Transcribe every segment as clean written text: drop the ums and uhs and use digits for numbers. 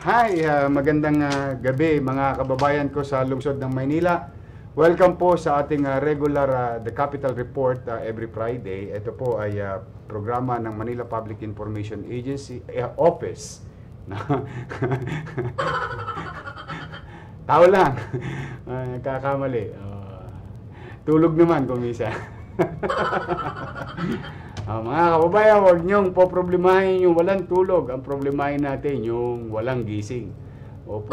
Hi! Magandang gabi mga kababayan ko sa lungsod ng Maynila. Welcome po sa ating regular The Capital Report every Friday. Ito po ay programa ng Manila Public Information Agency Office. Tao lang. Nagkakamali. Tulog naman kung isa. Mga kababayan, huwag niyong poproblemahin yung walang tulog. Ang problemahin natin yung walang gising. Opo,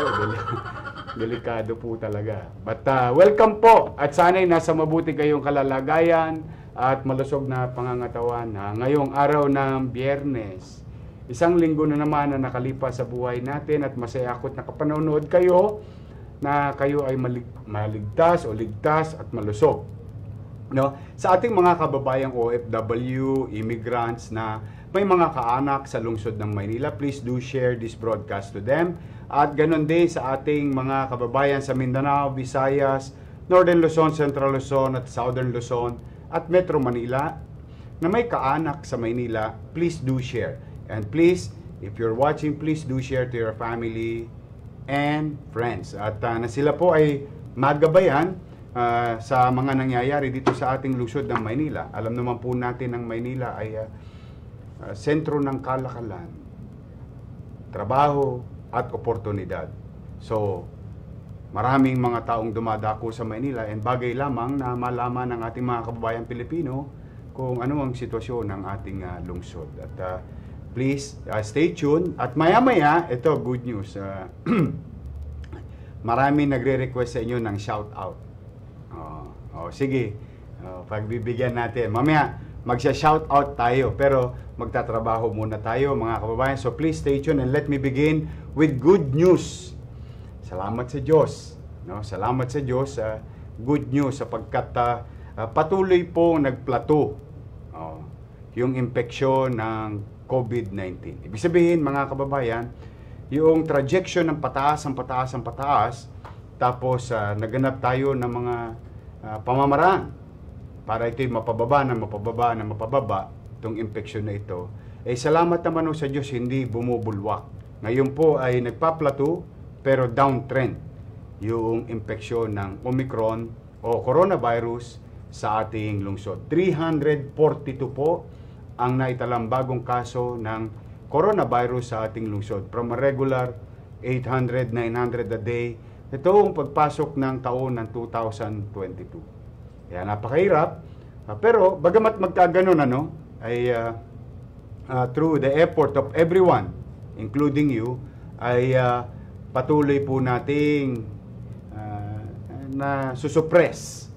delikado po talaga. But welcome po at sana'y nasa mabuti kayong kalalagayan at malusog na pangangatawan. Ngayong araw ng Biyernes, isang linggo na naman na nakalipas sa buhay natin at masaya ako't nakapanonood kayo na kayo ay maligtas o ligtas at malusog. No? Sa ating mga kababayang OFW, immigrants na may mga kaanak sa lungsod ng Maynila, please do share this broadcast to them. At ganun din sa ating mga kababayan sa Mindanao, Visayas, Northern Luzon, Central Luzon at Southern Luzon at Metro Manila na may kaanak sa Maynila, please do share. And please, if you're watching, please do share to your family and friends. At na sila po ay magabayan sa mga nangyayari dito sa ating lungsod ng Maynila. Alam naman po natin ang Maynila ay sentro ng kalakalan, trabaho at oportunidad. So, maraming mga taong dumadako sa Maynila and bagay lamang na malaman ng ating mga kababayan Pilipino kung ano ang sitwasyon ng ating lungsod. At please stay tuned. At maya-maya, ito good news. Maraming nagre-request sa inyo ng shout-out. Sige, pagbibigyan natin. Mamaya, magsha-shoutout tayo. Pero, magtatrabaho muna tayo, mga kababayan. So, please stay tuned and let me begin with good news. Salamat sa Diyos. No? Salamat sa Diyos sa good news sapagkat patuloy po nagplato yung impeksyon ng COVID-19. Ibig sabihin, mga kababayan, yung trajectory ng pataas, tapos naganap tayo ng mga pamamaraan para ito'y mapababa itong impeksyon na ito. Salamat naman sa Diyos, hindi bumubulwak. Ngayon po ay nagpaplato pero downtrend yung impeksyon ng Omicron o coronavirus sa ating lungsod. 342 po ang naitalang bagong kaso ng coronavirus sa ating lungsod from a regular 800, 900 a day. Ito ang pagpasok ng taon ng 2022. Kaya napakahirap. Pero bagamat magkaganon, ay through the effort of everyone, including you, ay patuloy po nating na susuppress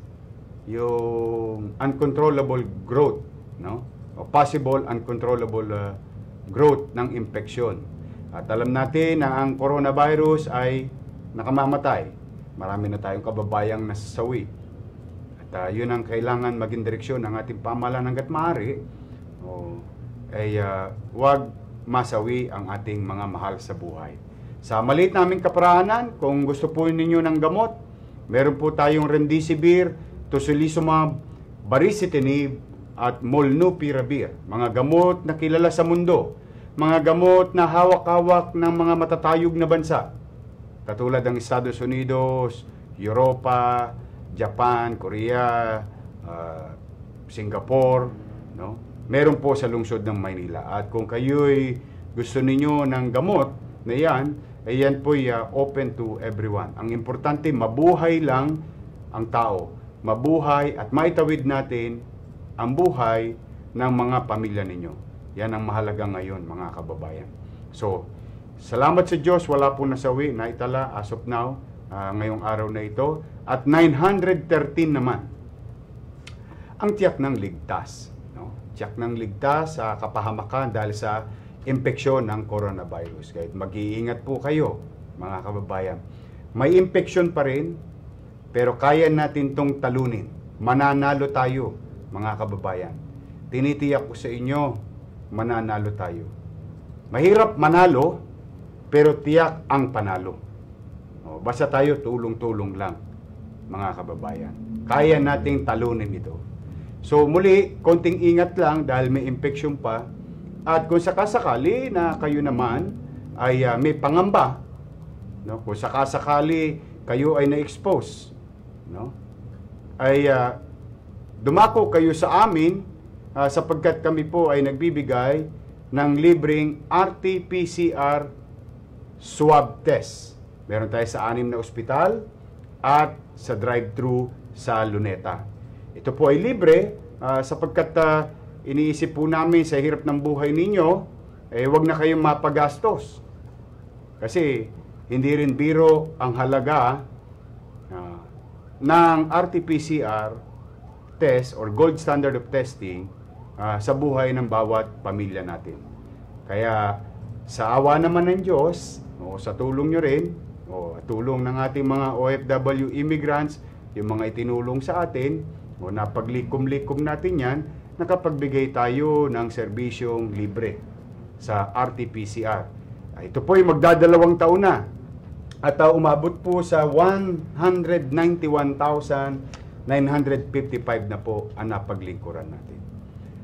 yung uncontrollable growth, no? O possible uncontrollable growth ng infection. At alam natin na ang coronavirus ay nakamamatay. Marami na tayong kababayang nasasawi. At yun ang kailangan maging direksyon ng ating pamahalaan hanggat maaari. Huwag masawi ang ating mga mahal sa buhay. Sa maliit naming kaparaanan, kung gusto po ninyo ng gamot, meron po tayong Remdesivir, Tocilizumab, Baricitinib, at molnupiravir. Mga gamot na kilala sa mundo. Mga gamot na hawak-hawak ng mga matatayog na bansa. Katulad ng Estados Unidos, Europa, Japan, Korea, Singapore, no? Meron po sa lungsod ng Maynila. At kung kayo'y gusto ninyo ng gamot na yan, ayan po'y open to everyone. Ang importante, mabuhay lang ang tao. Mabuhay at maitawid natin ang buhay ng mga pamilya ninyo. Yan ang mahalaga ngayon, mga kababayan. So, salamat sa Diyos, wala po nasawi, naitala as of now, ngayong araw na ito. At 913 naman, ang tiyak ng ligtas. No? Tiyak ng ligtas sa kapahamakan dahil sa impeksyon ng coronavirus. Kahit mag-iingat po kayo, mga kababayan. May impeksyon pa rin, pero kaya natin tong talunin. Mananalo tayo, mga kababayan. Tinitiyak ko sa inyo, mananalo tayo. Mahirap manalo, pero tiyak ang panalo. Basta tayo tulong-tulong lang, mga kababayan. Kaya nating talunin ito. So muli, konting ingat lang dahil may infection pa. At kung sakasakali na kayo naman ay may pangamba, no? Kung sakasakali kayo ay na-expose, no? Ay dumako kayo sa amin sapagkat kami po ay nagbibigay ng libreng RT-PCR swab test. Meron tayo sa 6 na ospital at sa drive-thru sa Luneta. Ito po ay libre sapagkat iniisip po namin sa hirap ng buhay ninyo, eh wag na kayong mapagastos. Kasi hindi rin biro ang halaga ng RT-PCR test or gold standard of testing sa buhay ng bawat pamilya natin. Kaya sa awa naman ng Diyos, o sa tulong nyo rin, o tulong ng ating mga OFW immigrants, yung mga itinulong sa atin, o napaglikom-likom natin yan, nakapagbigay tayo ng serbisyong libre sa RT-PCR. Ito po ay magdadalawang taon na at umabot po sa 191,955 na po ang napaglingkuran natin.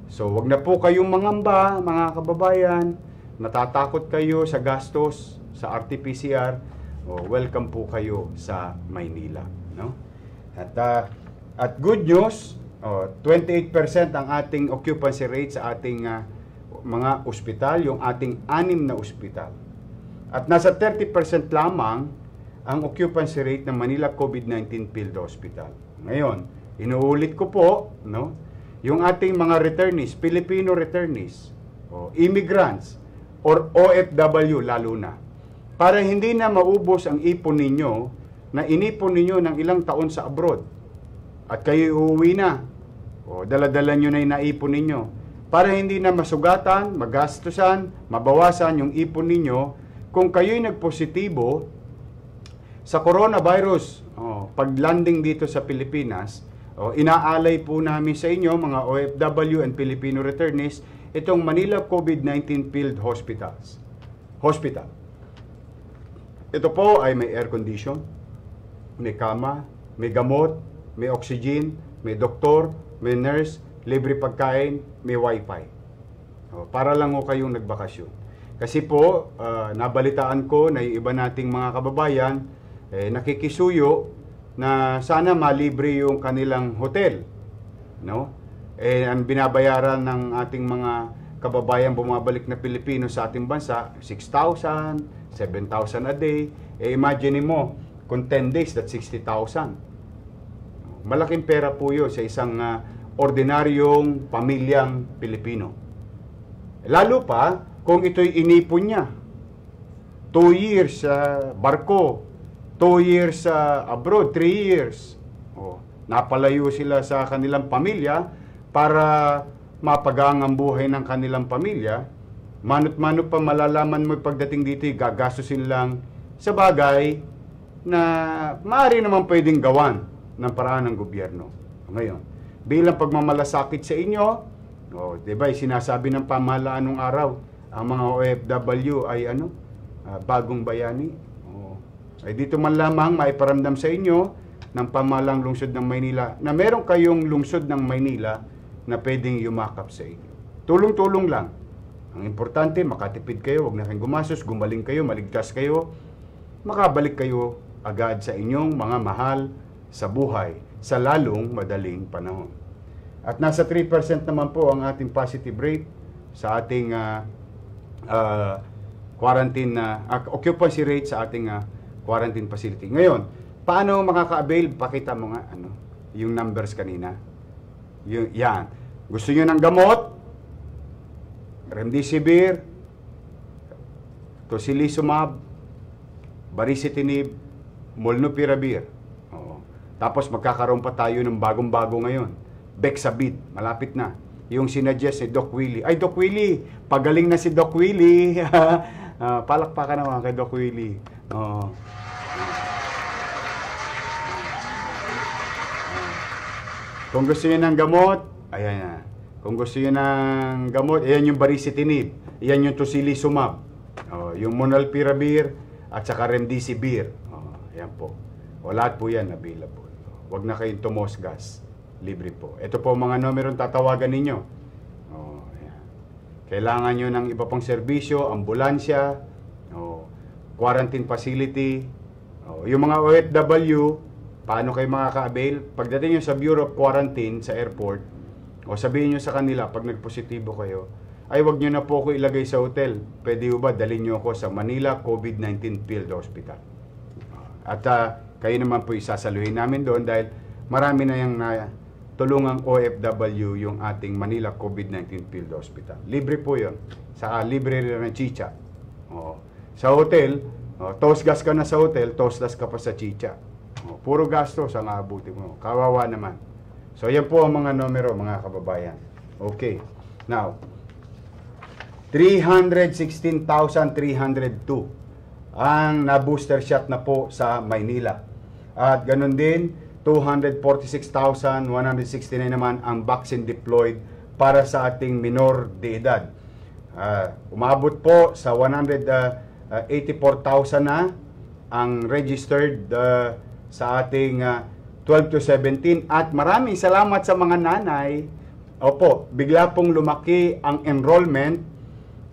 So wag na po kayong mangamba, mga kababayan, natatakot kayo sa gastos sa RT-PCR, welcome po kayo sa Maynila, no? At good news, 28% ang ating occupancy rate sa ating mga ospital, yung ating 6 na ospital. At nasa 30% lamang ang occupancy rate ng Manila COVID-19 Field Hospital. Ngayon, inuulit ko po, no, yung ating mga returnees, Filipino returnees, o immigrants, or OFW lalo na, para hindi na maubos ang ipon ninyo na inipon ninyo ng ilang taon sa abroad at kayo uuwi na, o daladala nyo na yung naipon ninyo, para hindi na masugatan, magastusan, mabawasan yung ipon ninyo kung kayo'y nagpositibo sa coronavirus. Pag-landing dito sa Pilipinas, inaalay po namin sa inyo, mga OFW and Filipino returnees, itong Manila COVID-19 Field Hospital. Ito po ay may air condition, may kama, may gamot, may oxygen, may doktor, may nurse, libre pagkain, may wifi. Para lang ho kayong nagbakasyon. Kasi po, nabalitaan ko na yung iba nating mga kababayan, nakikisuyo na sana malibre yung kanilang hotel, no? Ang binabayaran ng ating mga kababayan bumabalik na Pilipino sa ating bansa, 6,000, 7,000 a day. Imagine mo, kung 10 days, that's 60,000. Malaking pera po yun sa isang ordinaryong pamilyang Pilipino. Lalo pa kung ito'y inipon niya. 2 years sa barko, 2 years sa abroad, 3 years. Napalayo sila sa kanilang pamilya para mapagang ang buhay ng kanilang pamilya. Manot-manot pa malalaman mo pagdating dito, gagastusin lang sa bagay na maaari naman pwedeng gawan ng paraan ng gobyerno. Ngayon, bilang pagmamalasakit sa inyo, diba, sinasabi ng pamahalaan nung araw, ang mga OFW ay ano, bagong bayani. Ay dito man lamang maiparamdam sa inyo ng pamahalang lungsod ng Maynila na meron kayong lungsod ng Maynila na pwedeng yumakap sa inyo. Tulong-tulong lang. Ang importante, makatipid kayo, huwag na kayong gumasos, gumaling kayo, maligtas kayo, makabalik kayo agad sa inyong mga mahal sa buhay sa lalong madaling panahon. At nasa 3% naman po ang ating positive rate sa ating quarantine occupancy rate sa ating quarantine facility. Ngayon, paano makaka-avail? Pakita mo nga ano, yung numbers kanina. Yan. Gusto niyo ng gamot? Remdesivir, Tocilizumab, Baricitinib, molnupiravir. Tapos magkakaroon pa tayo ng bagong-bago ngayon. Bexavid, malapit na. Yung sinuggest ni Doc Willie. Ay, Doc Willie! Pagaling na si Doc Willie! Palakpakan naman kay Doc Willie. Kung gusto nyo ng gamot, ayan na. Kung gusto nyo ng gamot, ayan yung Baricitinib. Ayan yung Tocilizumab. Yung molnupiravir at saka Remdesivir. Ayan po. Lahat po yan available. Huwag na kayong tumosgas. Libre po. Ito po mga numerong tatawagan ninyo. Kailangan nyo ng iba pang serbisyo, ambulansya, o quarantine facility, o yung mga OFW, paano kayo makaka-avail? Pagdating nyo sa Bureau of Quarantine sa airport, o sabihin nyo sa kanila pag nagpositibo kayo, ay wag nyo na po ako ilagay sa hotel. Pwede ba dalhin nyo ako sa Manila COVID-19 Field Hospital? At kayo naman po isasaluhin namin doon dahil marami na yung tulungang OFW yung ating Manila COVID-19 Field Hospital. Libre po yun. Saka libre rin ng chicha. O, sa hotel, tos-gas ka na sa hotel, tos-gas ka pa sa chicha. O, puro gastos ang aabuti mo. Kawawa naman. So yan po ang mga numero mga kababayan. Okay. Now, 316,302 ang na-booster shot na po sa Maynila. At ganun din, 246,169 naman ang vaccine deployed para sa ating minor de edad. Umabot po sa 184,000 na ang registered sa ating 12 to 17. At maraming salamat sa mga nanay. Opo, bigla pong lumaki ang enrollment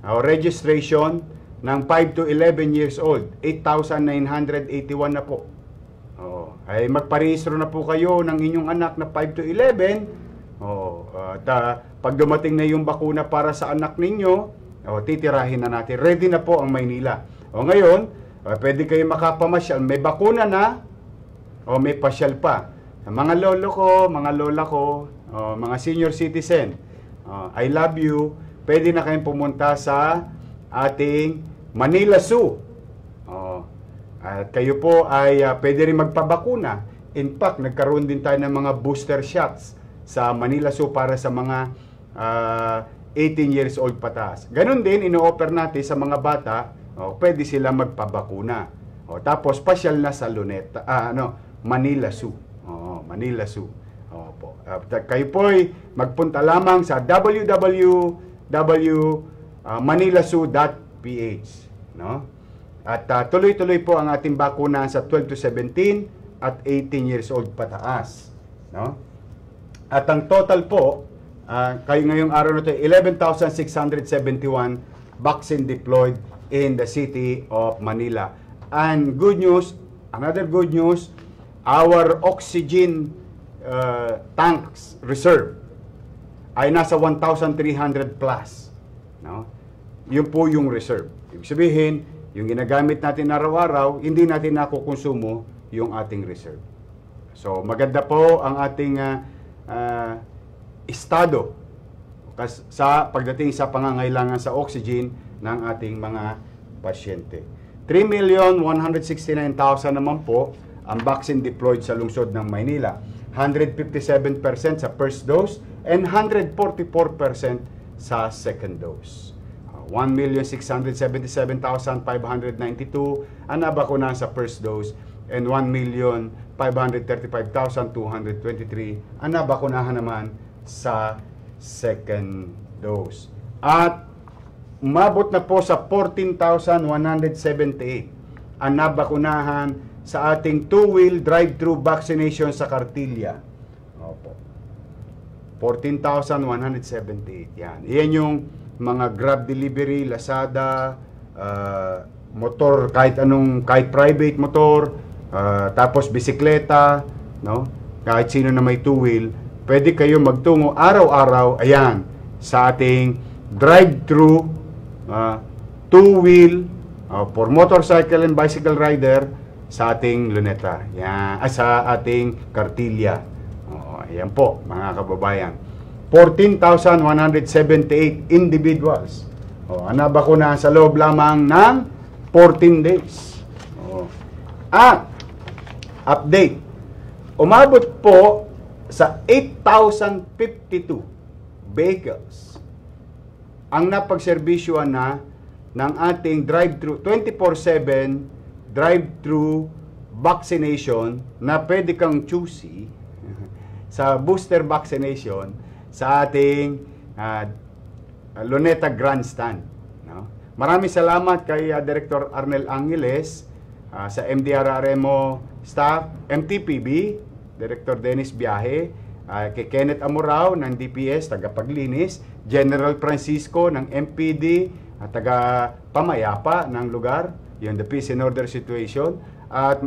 o registration ng 5 to 11 years old, 8,981 na po. O, ay magparehistro na po kayo ng inyong anak na 5 to 11. O, at pag dumating na yung bakuna para sa anak ninyo, titirahin na natin. Ready na po ang Maynila. O, ngayon, pwede kayo makapamasyal. May bakuna na o may pasyal pa. Mga lolo ko, mga lola ko, mga senior citizen, I love you. Pwede na kayong pumunta sa ating Manila Zoo. At kayo po ay pwede rin magpabakuna. In fact, nagkaroon din tayo ng mga booster shots sa Manila Zoo para sa mga 18 years old pataas. Ganon din, ino-offer natin sa mga bata, pwede sila magpabakuna. Tapos, pasyal na sa Luneta, Manila Zoo. Manila Zoo. Po. Kayo po ay magpunta lamang sa www.manilazoo.ph, no? At tuloy-tuloy po ang ating bakuna sa 12 to 17 at 18 years old pataas, no? At ang total po kayo ngayong araw na ito 11,671 vaccine deployed in the city of Manila. And good news, another good news, our oxygen tanks reserve ay nasa 1,300 plus, no? Yun po yung reserve. Ibig sabihin, yung ginagamit natin araw-araw, hindi natin nakukonsumo yung ating reserve. So, maganda po ang ating estado sa pagdating sa pangangailangan sa oxygen ng ating mga pasyente. 3,169,000 naman po ang vaccine deployed sa lungsod ng Maynila. 157% sa first dose and 144% sa second dose. 1,677,592 ang nabakunahan sa first dose and 1,535,223 ang nabakunahan naman sa second dose. At umabot na po sa 14,178 ang nabakunahan sa ating two-wheel drive-thru vaccination sa Kartilya. Opo. 14,178. Yan. Iyan yung mga Grab delivery, Lazada, motor, kahit private motor, tapos bisikleta, no? Kahit sino na may two-wheel, pwede kayo magtungo araw-araw, ayan, sa ating drive-thru, two-wheel, for motorcycle and bicycle rider, sa ating Luneta, yan, sa ating Kartilya. Ayan po, mga kababayan. 14,178 individuals. Nabakunahan sa loob lamang ng 14 days. At, update, umabot po sa 8,052 vehicles ang napagserbisyuan na ng ating drive-thru 24/7 drive-thru vaccination na pwede kang choosy sa booster vaccination sa ating Luneta Grandstand, no? Maraming salamat kay Director Arnel Angeles, sa MDRRMO staff, MTPB, Director Dennis Biahe, kay Kenneth Amorao ng DPS, tagapaglinis, General Francisco ng MPD, at taga-pamayapa ng lugar, yung the peace and order situation, at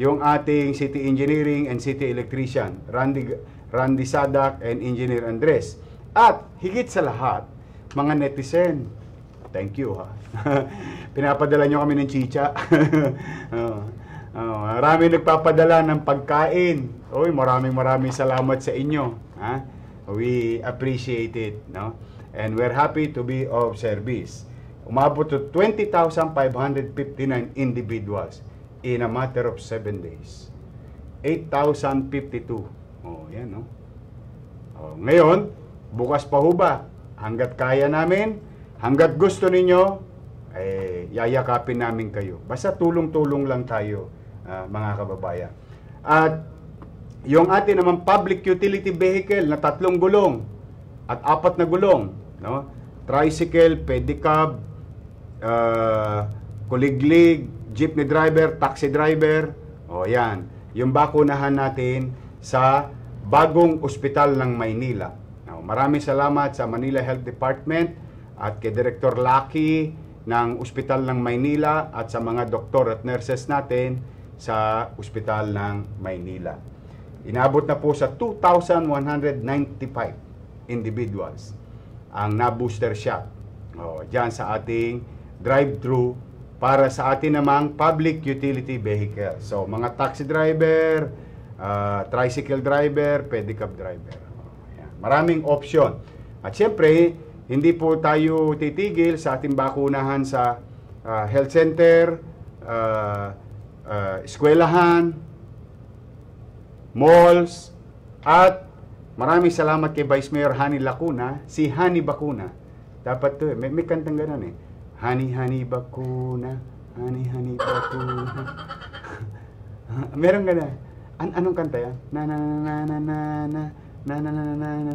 yung ating city engineering and city electrician, Randy Sadak and Engineer Andres. At higit sa lahat, mga netizen, thank you ha. Pinapadala nyo kami ng chicha. Maraming nagpapadala ng pagkain. Oy, maraming salamat sa inyo. Ha? We appreciate it, no? And we're happy to be of service. Umabot to 20,559 individuals in a matter of 7 days. 8,052. Oh, yan, no? Oh, ngayon, bukas pa ho ba? Hanggat kaya namin, hanggat gusto ninyo, eh, yayakapin namin kayo. Basta tulong-tulong lang tayo, mga kababayan. At yung atin naman public utility vehicle na 3 gulong at 4 na gulong, no? Tricycle, pedicab, kuliglig, jeepney driver, taxi driver. O yan, yung bakunahan natin sa bagong ospital ng Maynila. Now, maraming salamat sa Manila Health Department at kay Director Lucky ng Ospital ng Maynila at sa mga doktor at nurses natin sa Ospital ng Maynila. Inabot na po sa 2,195 individuals ang na-booster shot. O, dyan sa ating drive-thru para sa atin namang public utility vehicle. So, mga taxi driver, tricycle driver, pedicab driver. O, maraming option. At syempre, hindi po tayo titigil sa ating bakunahan sa health center, eskwelahan, malls, at maraming salamat kay Vice Mayor Honey Lacuna, si Honey Bakuna. Dapat to eh, may kantang ganun eh. Honey, Honey Bakuna, Honey, Honey Bakuna. Meron ganun. Anong kanta yan? Na na na na na na na na na na na.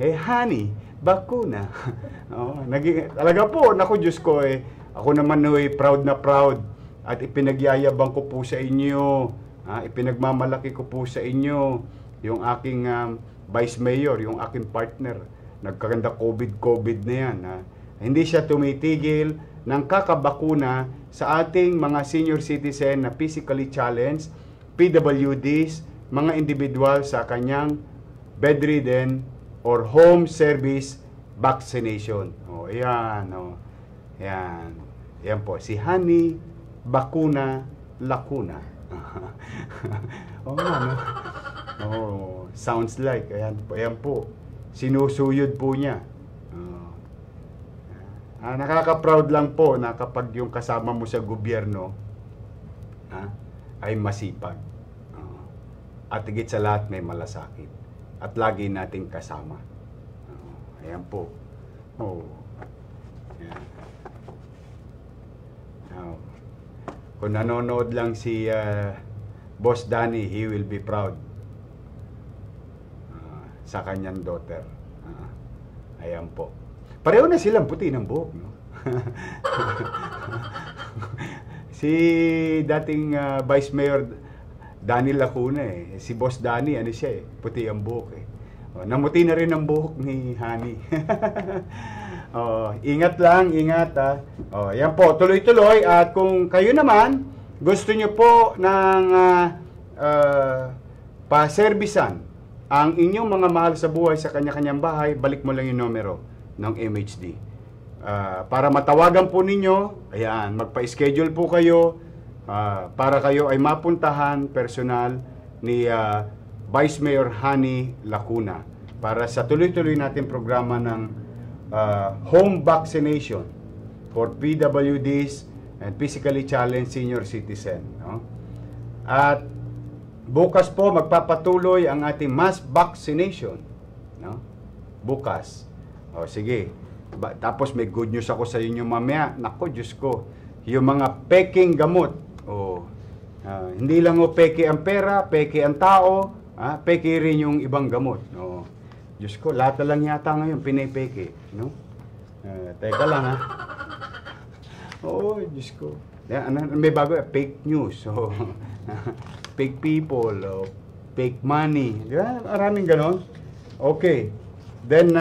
Hey Honey Bakuna. Oh, talaga po, naku Diyos ko eh. Ako naman eh, proud na proud. At ipinagyayabang ko po sa inyo. Ipinagmamalaki ko po sa inyo yung aking vice mayor, yung aking partner. Nagkaganda COVID na yan. Hindi siya tumitigil ng kakabakuna sa ating mga senior citizen na physically challenged, PWDs, mga individual sa kanyang bedridden or home service vaccination. O, ayan. O, ayan. Ayan po. Si Honey Bakuna Lacuna. Oh, ano? Oh, sounds like. Ayan po. Sinusuyod po niya. Nakaka-proud lang po na kapag yung kasama mo sa gobyerno ay masipag. At higit sa lahat may malasakit. At lagi nating kasama. Ayan po. Oh. Ayan. Oh. Kung nanonood lang si Boss Danny, he will be proud sa kanyang daughter. Ayan po. Pareho na silang puti ng buhok, no? Si dating Vice Mayor Danny Lacuna eh. Si Boss Danny, ano siya eh? Puti ang buhok eh. Oh, namuti na rin ang buhok ni Honey. Oh, ingat lang, ingat ha. Oh, yan po, tuloy-tuloy. At kung kayo naman, gusto nyo po ng pa-servisan ang inyong mga mahal sa buhay sa kanya-kanyang bahay, balik mo lang yung numero ng MHD. Para matawagan po ninyo, ayan, magpa-schedule po kayo para kayo ay mapuntahan personal ni Vice Mayor Honey Lacuna para sa tuloy-tuloy natin programa ng home vaccination for PWDs and physically challenged senior citizen, no? At bukas po magpapatuloy ang ating mass vaccination, no? Bukas. O sige. Tapos may good news ako sa inyo mamaya. Nako Diyos ko. Yung mga peking gamot. O, hindi lang o peke ang pera, peke ang tao, peke rin yung ibang gamot, no? Diyos ko, lahat lang yata ngayon, pinipeke, no? Teka lang, ha? Oo, oh, Diyos ko. May bago, fake news. Oh. Fake people, oh. Fake money. Maraming ganon. Okay. Then,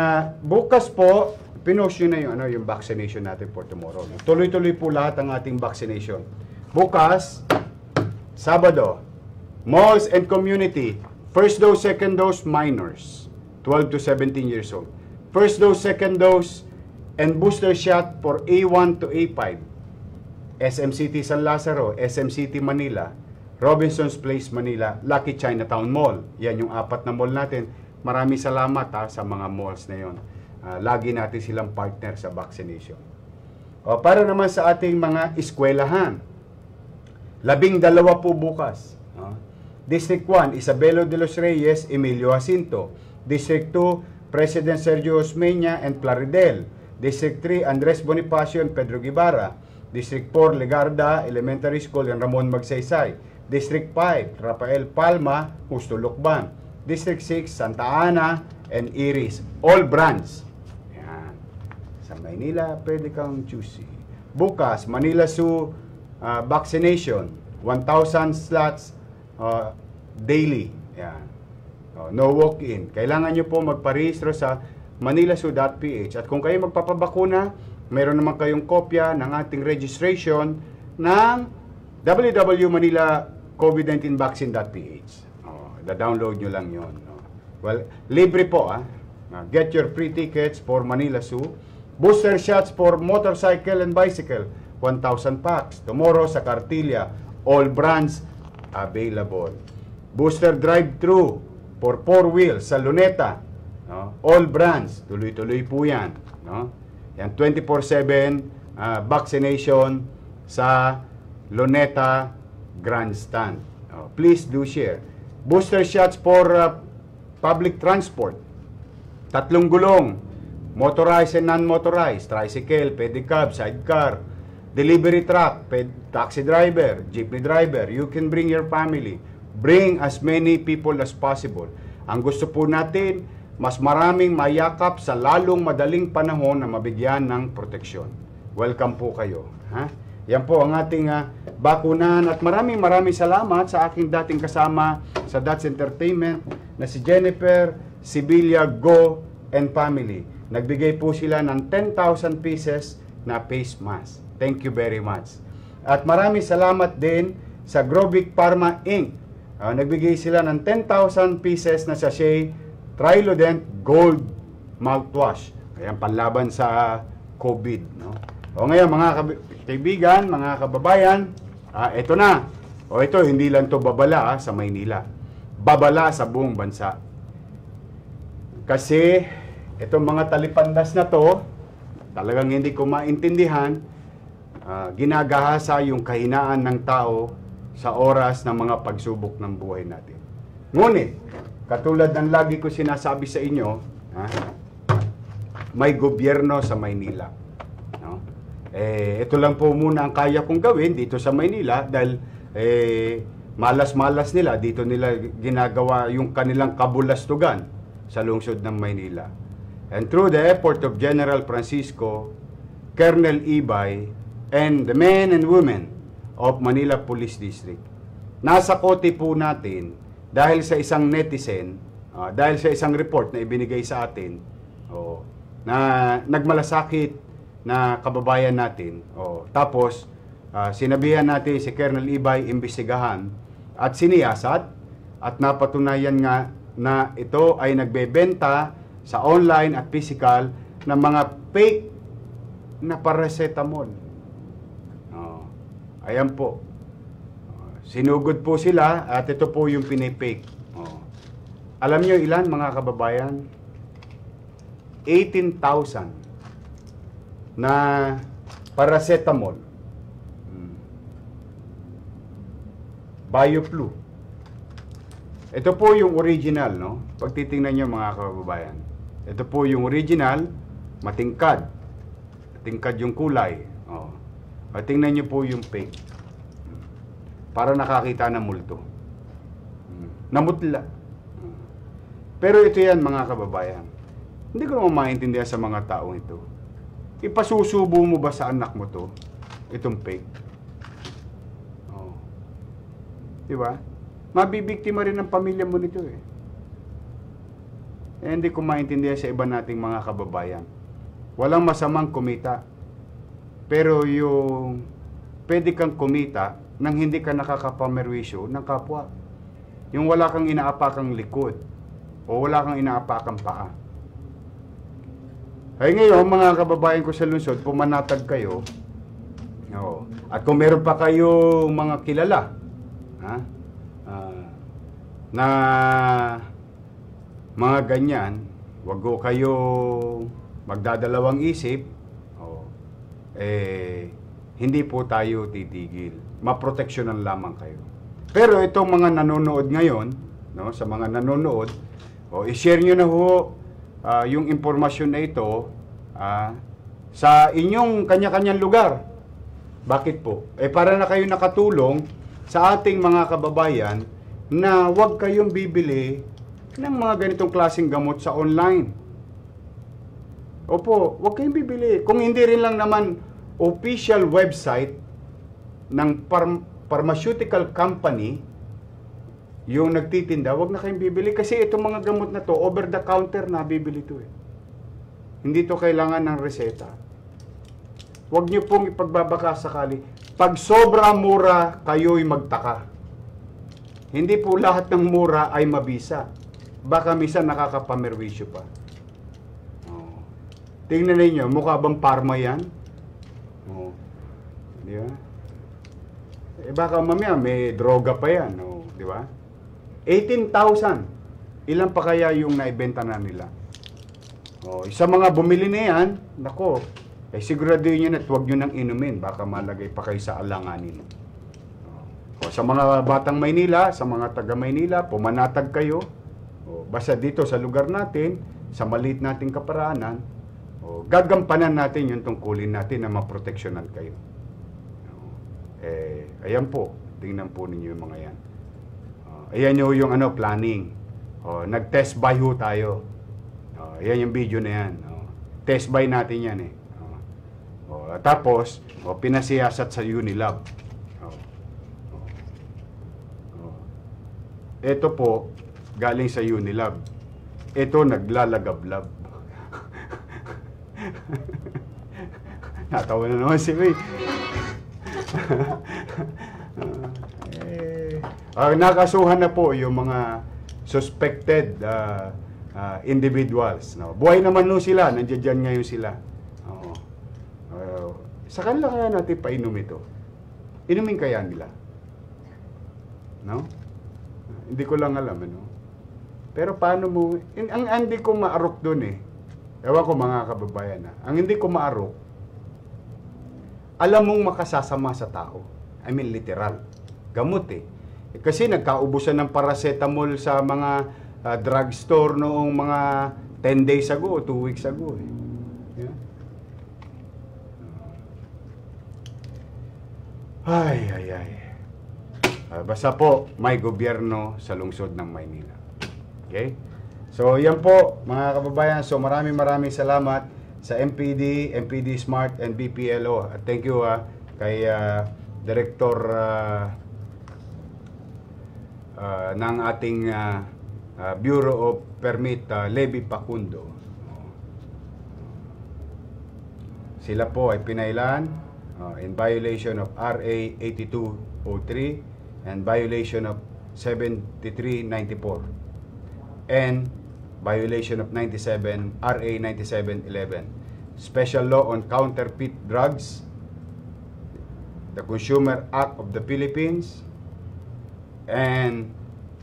bukas po, pinost nyo na yung, yung vaccination natin for tomorrow. Tuloy-tuloy po lahat ang ating vaccination. Bukas, Sabado, malls and community, first dose, second dose, minors, 12 to 17 years old. First dose, second dose, and booster shot for A1 to A5. SMCT San Lazaro, SMCT Manila, Robinson's Place Manila, Lucky Chinatown Mall. Yan yung apat na mall natin. Maraming salamat sa mga malls na yun. Lagi natin silang partner sa vaccination. O, para naman sa ating mga eskwelahan, 12 po bukas. District 1, Isabelo de los Reyes, Emilio Jacinto. District 2, President Sergio Osmeña and Plaridel. District 3, Andres Bonifacio and Pedro Guevara. District 4, Legarda Elementary School and Ramon Magsaysay. District 5, Rafael Palma, Justo Lucban. District 6, Santa Ana and Iris. All brands. Ayan. Sa Maynila, pwede kang choosy. Bukas, Manila Zoo vaccination. 1,000 slots daily. Ayan. No walk-in. Kailangan nyo po magparehistro sa manilasu.ph. At kung kayo magpapabakuna, meron naman kayong kopya ng ating registration ng www.manilacovid19vaccine.ph. Da-download nyo lang yun. Well, libre po. Get your free tickets for Manila Zoo. Booster shots for motorcycle and bicycle, 1,000 packs. Tomorrow sa Kartilya, all brands available. Booster drive-thru for 4-wheel sa Luneta. All brands, tuloy-tuloy po yan. Yan, 24/7 vaccination sa Luneta Grandstand. Please do share. Booster shots for public transport. 3 gulong. Motorized and non-motorized. Tricycle, pedicab, sidecar. Delivery truck, taxi driver, jeepney driver. You can bring your family. Bring as many people as possible. Ang gusto po natin, mas maraming mayakap sa lalong madaling panahon na mabigyan ng proteksyon. Welcome po kayo. Yan po ang ating bakunan. At maraming salamat sa aking dating kasama sa That's Entertainment na si Jennifer Sibilia Go and Family. Nagbigay po sila ng 10,000 pieces na face mask. Thank you very much. At maraming salamat din sa Grovic Pharma Inc. Nagbigay sila ng 10,000 pieces na sachet Trilodent Gold Mouthwash. Ayan, panlaban sa COVID. O ngayon, mga kaibigan, mga kababayan, ito na. O ito, hindi lang to babala sa Maynila. Babala sa buong bansa. Kasi, itong mga talipandas na to, talagang hindi ko maintindihan, ginagahasa yung kahinaan ng tao sa oras ng mga pagsubok ng buhay natin. Ngunit, katulad ng lagi ko sinasabi sa inyo, may gobyerno sa Maynila. Ito lang po muna ang kaya kong gawin dito sa Maynila dahil malas-malas nila. Dito nila ginagawa yung kanilang kabulastugan sa lungsod ng Maynila. And through the effort of General Francisco, Colonel Ibay, and the men and women of Manila Police District, nasa kote po natin dahil sa isang netizen, dahil sa isang report na ibinigay sa atin, na nagmalasakit na kababayan natin. Tapos, sinabihan natin si Colonel Ibay imbestigahan at siniyasat at napatunayan nga na ito ay nagbebenta sa online at physical ng mga fake na paracetamol. Ayan po. Sinugod po sila at ito po yung pinipake. Alam nyo ilan mga kababayan? 18,000 na paracetamol. Bioflu. Ito po yung original, no? Pag titingnan nyo mga kababayan. Ito po yung original, matingkad. Matingkad yung kulay. Tingnan nyo po yung fake. Para nakakita ng multo. Namutla. Pero ito yan mga kababayan. Hindi ko naman maintindihan sa mga taong ito. Ipasusubo mo ba sa anak mo to? Itong fake. Diba? Mabibiktima rin ang pamilya mo nito eh. Hindi ko maintindihan sa iba nating mga kababayan. Walang masamang kumita. Pero yung pwede kang kumita nang hindi ka nakakapamerwisyo ng kapwa. Yung wala kang inaapakang likod o wala kang inaapakang paa. Ay ngayon, mga kababayan ko sa lungsod, pumanatag kayo. Oo. At kung meron pa kayong mga kilala, na mga ganyan, wag ko kayo magdadalawang isip. Oh, hindi po tayo titigil. Maproteksyonan lamang kayo. Pero itong mga nanonood ngayon, no, sa mga nanonood, oh, i-share nyo na ho yung impormasyon na ito sa inyong kanya-kanyang lugar. Bakit po? Para na kayo nakatulong sa ating mga kababayan na huwag kayong bibili ng mga ganitong klaseng gamot sa online. Opo, huwag kayong bibili. Kung hindi rin lang naman official website ng pharmaceutical company yung nagtitinda, wag na kayong bibili kasi itong mga gamot na to over the counter na bibili to eh. Hindi to kailangan ng reseta. Wag niyo pong ipagbabaka sakali. Pag sobra mura, kayo'y magtaka. Hindi po lahat ng mura ay mabisa. Baka minsan nakakapamerwisyo pa. Oh. Tingnan niyo, mukha bang parma yan? Oh. Di ba? Eh baka mamaya may droga pa yan, oh, di ba? 18,000. Ilan pa kaya yung naibenta na nila? Oh, isa mga bumili na yan, nako. Eh siguraduhin nyo na huwag nyo nang inumin. Baka malagay pa kayo sa alanganin. O, sa mga batang Maynila, sa mga taga Maynila, pumanatag kayo. O, basta dito sa lugar natin, sa maliit nating kaparaanan, o, gagampanan natin yung tungkulin natin na maproteksyonan kayo. O, ayan po. Tingnan po ninyo yung mga yan. O, ayan yung ano, planning. O, nag-test buy ho tayo. O, ayan yung video na yan. O, test buy natin yan eh. Tapos, pinasiyasat sa Unilab. Ito po, galing sa Unilab. Ito, naglalagablab. Natawa na naman si May. Nakasuhan na po yung mga suspected individuals. No? Buhay naman nun sila. Nandiyan ngayon sila. Sa kanila kaya natin painom ito? Inumin kaya nila? No? Hindi ko lang alam, ano? Pero paano mo... ang hindi ko maarok doon eh. Ewan ko mga kababayan na. Ang hindi ko maarok, alam mong makasasama sa tao. I mean, literal. Gamot eh. Kasi nagkaubusan ng paracetamol sa mga drugstore noong mga 10 days ago, 2 weeks ago eh. Yeah? Ay. Basta po, may gobyerno sa lungsod ng Maynila. Okay? So, yan po, mga kababayan. So, maraming salamat sa MPD, MPD Smart, and BPLO. At thank you kay Director ng ating Bureau of Permit, Levy Pacundo. Sila po ay pinailan in violation of RA 8203 and violation of 7394 and violation of 97 RA 9711 Special Law on Counterfeit Drugs, the Consumer Act of the Philippines, and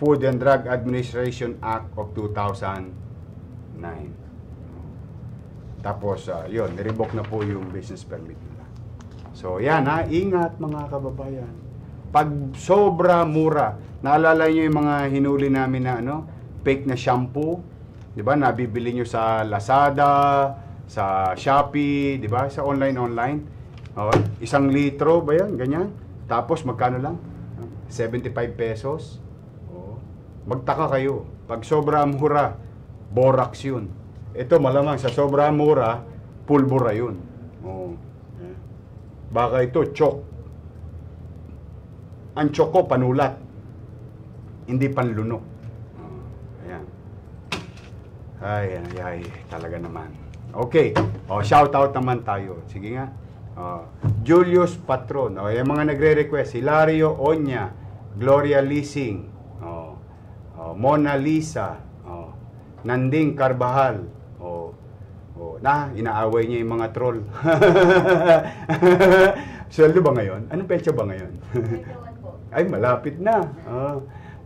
Food and Drug Administration Act of 2009. Tapos yun, nirevoke na po yung business permit. So, yan ha. Ingat mga kababayan. Pag sobra mura. Naalala nyo yung mga hinuli namin na ano, fake na shampoo. Diba? Nabibili nyo sa Lazada, sa Shopee, diba? Sa online-online. Isang litro ba yan? Ganyan. Tapos magkano lang? 75 pesos. O, magtaka kayo. Pag sobra mura, borax yun. Ito malamang sa sobra mura, pulbura yun. O. Baka ito, chok. Ang choko, panulat. Hindi panlunok. Ayan. Ay, talaga naman. Okay. O, shoutout naman tayo. Sige nga. Julius Patron. O, yung mga nagre-request. Hilario Onya. Gloria Lising. O, Mona Lisa. O, Nanding Carbajal. O, na, inaaway niya yung mga troll. Sweldo ba ngayon? Anong petsa ba ngayon? Ay, malapit na.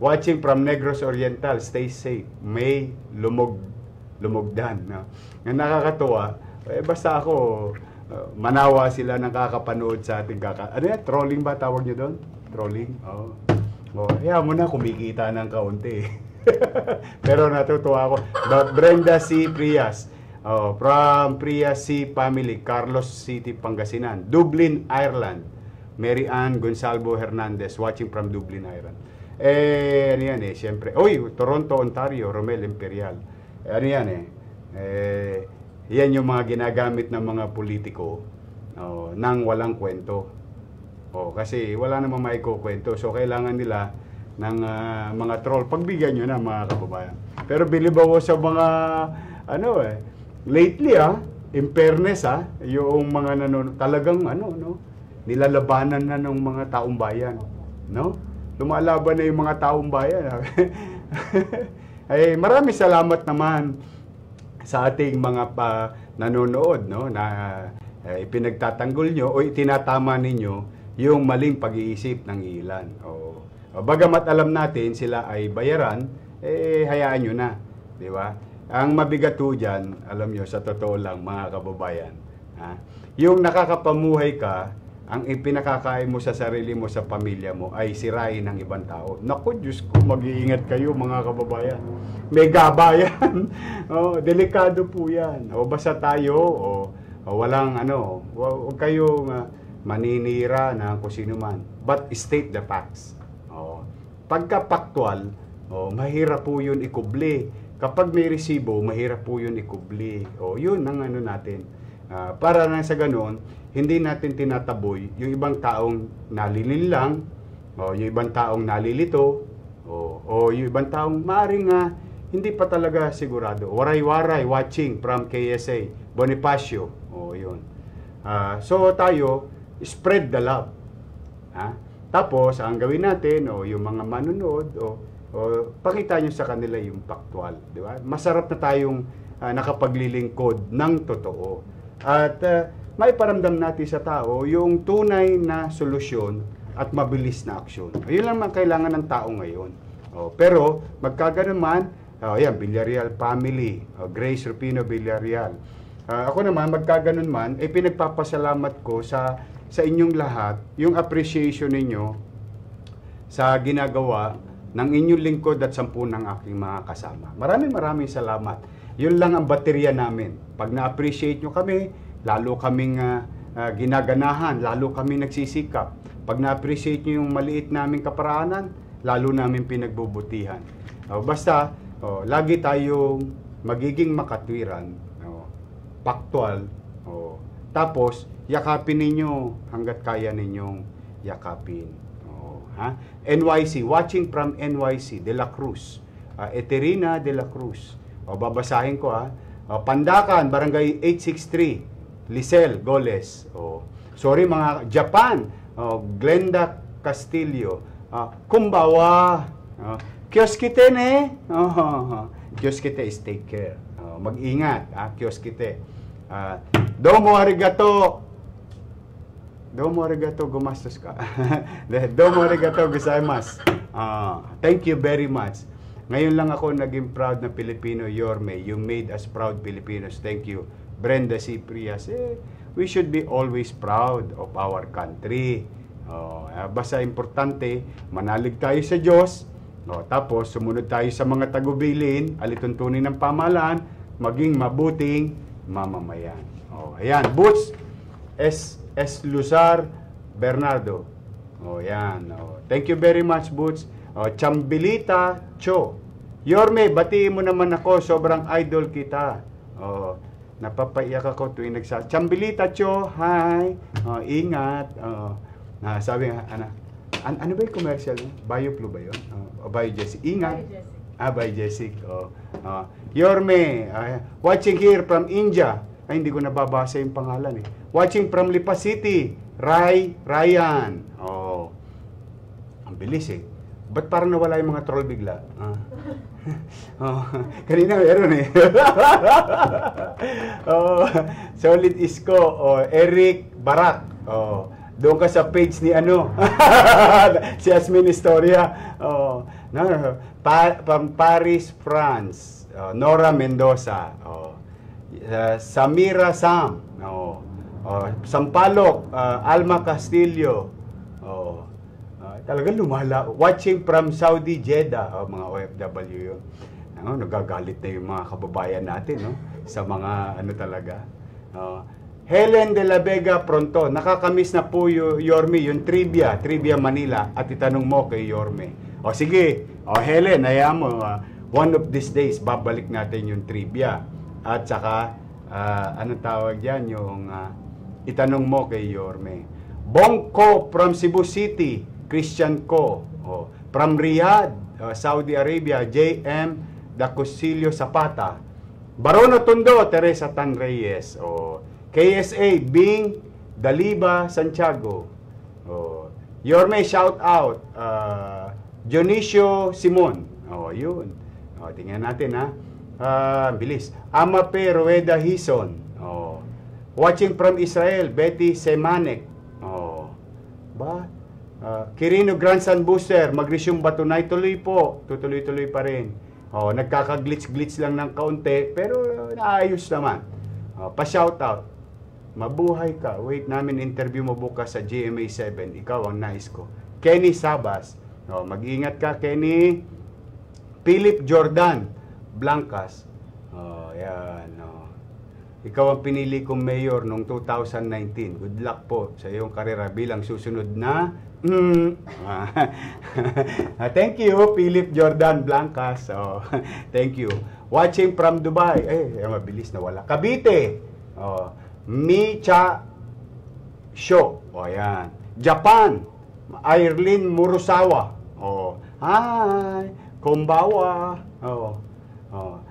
Watching from Negros Oriental, stay safe. May lumugdan. No? Ang nakakatuwa, eh, basta ako, manawa sila ng kakapanood sa ating ano yan? Trolling ba tawag nyo doon? Trolling? Oo. Oh. Oh, yeah, mo na, kumikita ng kaunti. Pero natutuwa ako. Brenda C. Prias. Oh, from Prias C. Family, Carlos City, Pangasinan. Dublin, Ireland. Mary Ann Gonsalvo Hernandez, watching from Dublin, Ireland. Eh, ano yan eh, siyempre. Uy, Toronto, Ontario, Romel Imperial. Eh, ano yan eh. Yan yung mga ginagamit ng mga politiko nang walang kwento. Oh, kasi wala namang maikukwento. So, kailangan nila ng mga troll. Pagbigyan nyo na, mga kababayan. Pero believe ako sa mga, ano eh, lately ah, in fairness ah, yung mga talagang ano, no, nilalabanan na ng mga taong bayan. No? Lumalaban na yung mga taong bayan. Ay, marami salamat naman sa ating mga nanonood, no, na ipinagtatanggol nyo o itinatama ninyo yung maling pag-iisip ng ilan. O, bagamat alam natin sila ay bayaran, eh hayaan nyo na, di ba? Ang mabigat ho dyan, alam nyo, sa totoo lang mga kababayan, ha? Yung nakakapamuhay ka, ang ipinakakain mo sa sarili mo, sa pamilya mo, ay sirain ng ibang tao. Naku, Diyos ko, mag-iingat kayo mga kababayan. May gaba yan. Oh, delikado po yan. O basta tayo, walang ano, huwag kayong maninira na kung sino man. But state the facts. Oh, pagka-factual, mahirap po yun ikubli. Kapag may resibo, mahirap po yun ikubli. O, yun ang ano natin. Para na sa ganoon, hindi natin tinataboy yung ibang taong nalilin lang, o yung ibang taong nalilito, o yung ibang taong maaaring hindi pa talaga sigurado. Waray-waray watching from KSA, Bonifacio. O yun. So tayo, spread the love. Ha? Tapos, ang gawin natin, o yung mga manunood, o pakita nyo sa kanila yung factual. Di ba? Masarap na tayong nakapaglilingkod ng totoo. At, may paramdam natin sa tao yung tunay na solusyon at mabilis na aksyon. Ayun lang ang kailangan ng tao ngayon. Pero magkaganon man, ayan, Villarreal family, Grace Rupino Villarreal. Ako naman, magkaganon man, ay pinagpapasalamat ko sa inyong lahat yung appreciation ninyo sa ginagawa ng inyong lingkod at sampu ng aking mga kasama. Maraming salamat. Yun lang ang baterya namin. Pag na-appreciate nyo kami, lalo kaming ginaganahan, lalo kami nagsisikap. Pag na-appreciate nyo yung maliit naming kaparaanan, lalo namin pinagbubutihan. Basta, lagi tayong magiging makatwiran, paktual, tapos, yakapin ninyo hanggat kaya ninyong yakapin. Ha? NYC, watching from NYC, De La Cruz, Eterina De La Cruz. Babasahin ko ha. Pandakan, Barangay 863. Lisel Goles, sorry mga Japan, Glenda Castillo, kumbawa, kioskite ne, kioskite is take care, mag-ingat, kioskite, domo arigato gumastos ka, domo arigato gozaimasu, thank you very much. Ngayon lang ako naging proud na Pilipino, Yorme, you made us proud Filipinos, thank you. Brenda C. Prias, we should be always proud of our country. Basta importante, manalig tayo sa Diyos, tapos sumunod tayo sa mga tagubilin, alituntunin ng pamahalaan, maging mabuting mamamayan. Ayan, Boots S. Luzar Bernardo. Ayan, thank you very much, Boots. Chambilita Cho. Yorme, batiin mo naman ako, sobrang idol kita. Napapaiyak ako tuwing nagsasabi. Chambilita Cho, hi! Ingat! Sabi nga, ano ba yung commercial? Bioflu ba yun? Biojessic. Ingat! Biojessic. Yorme, watching here from India. Ay, hindi ko nababasa yung pangalan eh. Watching from Lipa City, Ryan. Oh, ang bilis eh. Ba't parang nawala yung mga troll bigla? Ah. Oh, kanina meron eh. Oh, solid Isko. Oh, Eric Barak. Oh, doon ka sa page ni ano. Si Asmin Historia. Oh, no. Paris, France. Oh, Nora Mendoza. Oh, Samira Sam. Oh, oh, Sampalok. Alma Castillo. Oh, talagang lumala. Watching from Saudi Jeddah. Oh, mga OFW yun. Oh, nagagalit na yung mga kababayan natin, no? Sa mga ano talaga. Oh, Helen de la Vega Pronto. Nakakamiss na po Yorme, yung trivia. Trivia Manila. At itanong mo kay Yorme. O sige. O Helen, hayaan mo. One of these days, babalik natin yung trivia. At saka, anong tawag yan? Yung itanong mo kay Yorme. Bongko from Cebu City. Christian Ko. Oh, from Riyadh, Saudi Arabia, J.M. Dacosilio Zapata. Barono Tondo, Teresa Tan Reyes. Oh, KSA, Bing Daliba Santiago. Oh, Yorme, shout out. Dionisio Simon. Oh, yun. Oh, tingnan natin ha. Bilis. Amape Rueda Hison. Oh, watching from Israel, Betty Semanek. Oh, ba? Kirino Grand San Booster, mag-resume ba tonight? Tuloy po. Tutuloy-tuloy pa rin. Oh, nagkaka-glitch-glitch lang ng kaunti, pero naayos naman. Oh, pa-shoutout. Mabuhay ka. Wait namin interview mo bukas sa GMA7. Ikaw ang nais ko. Kenny Sabas. Oh, mag-ingat ka, Kenny. Philip Jordan Blancas. Oh, yan. Oh. Ikaw ang pinili kong mayor noong 2019. Good luck po sa iyong karera bilang susunod na Thank you, Philip Jordan Blancas. Oh, thank you. Watching from Dubai. Eh, mabilis na wala. Cavite. Oh, Micha Show. Oh, ayan. Japan. Irlene Murusawa. Oh, hi. Konbawa. Oh. Oh.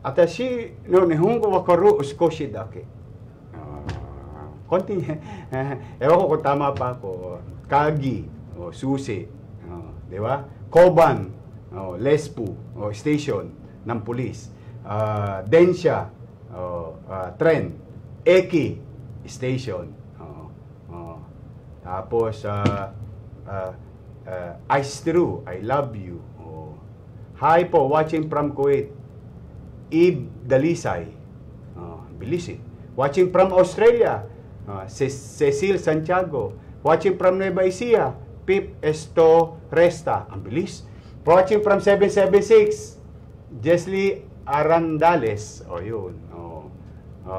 Atashi no nihongo wa karu uskoshi dake. Konti. Ewan ko kung tama pa ako. Kagi, oh, Susi, oh, di ba? Koban, oh, Lespu, oh, station ng pulis. Densya, oh, tren. Eki, station. Oh, oh. Tapos, Ice True, I love you. Oh. Hi po, watching from Kuwait. Eve Dalisay. Oh, bilis eh. Watching from Australia. Cecil Santiago. Watching from Nueva Ecija, Pip Esto Resta. Ang bilis. Watching from 776, Jesly Arandales. O yun. O. O.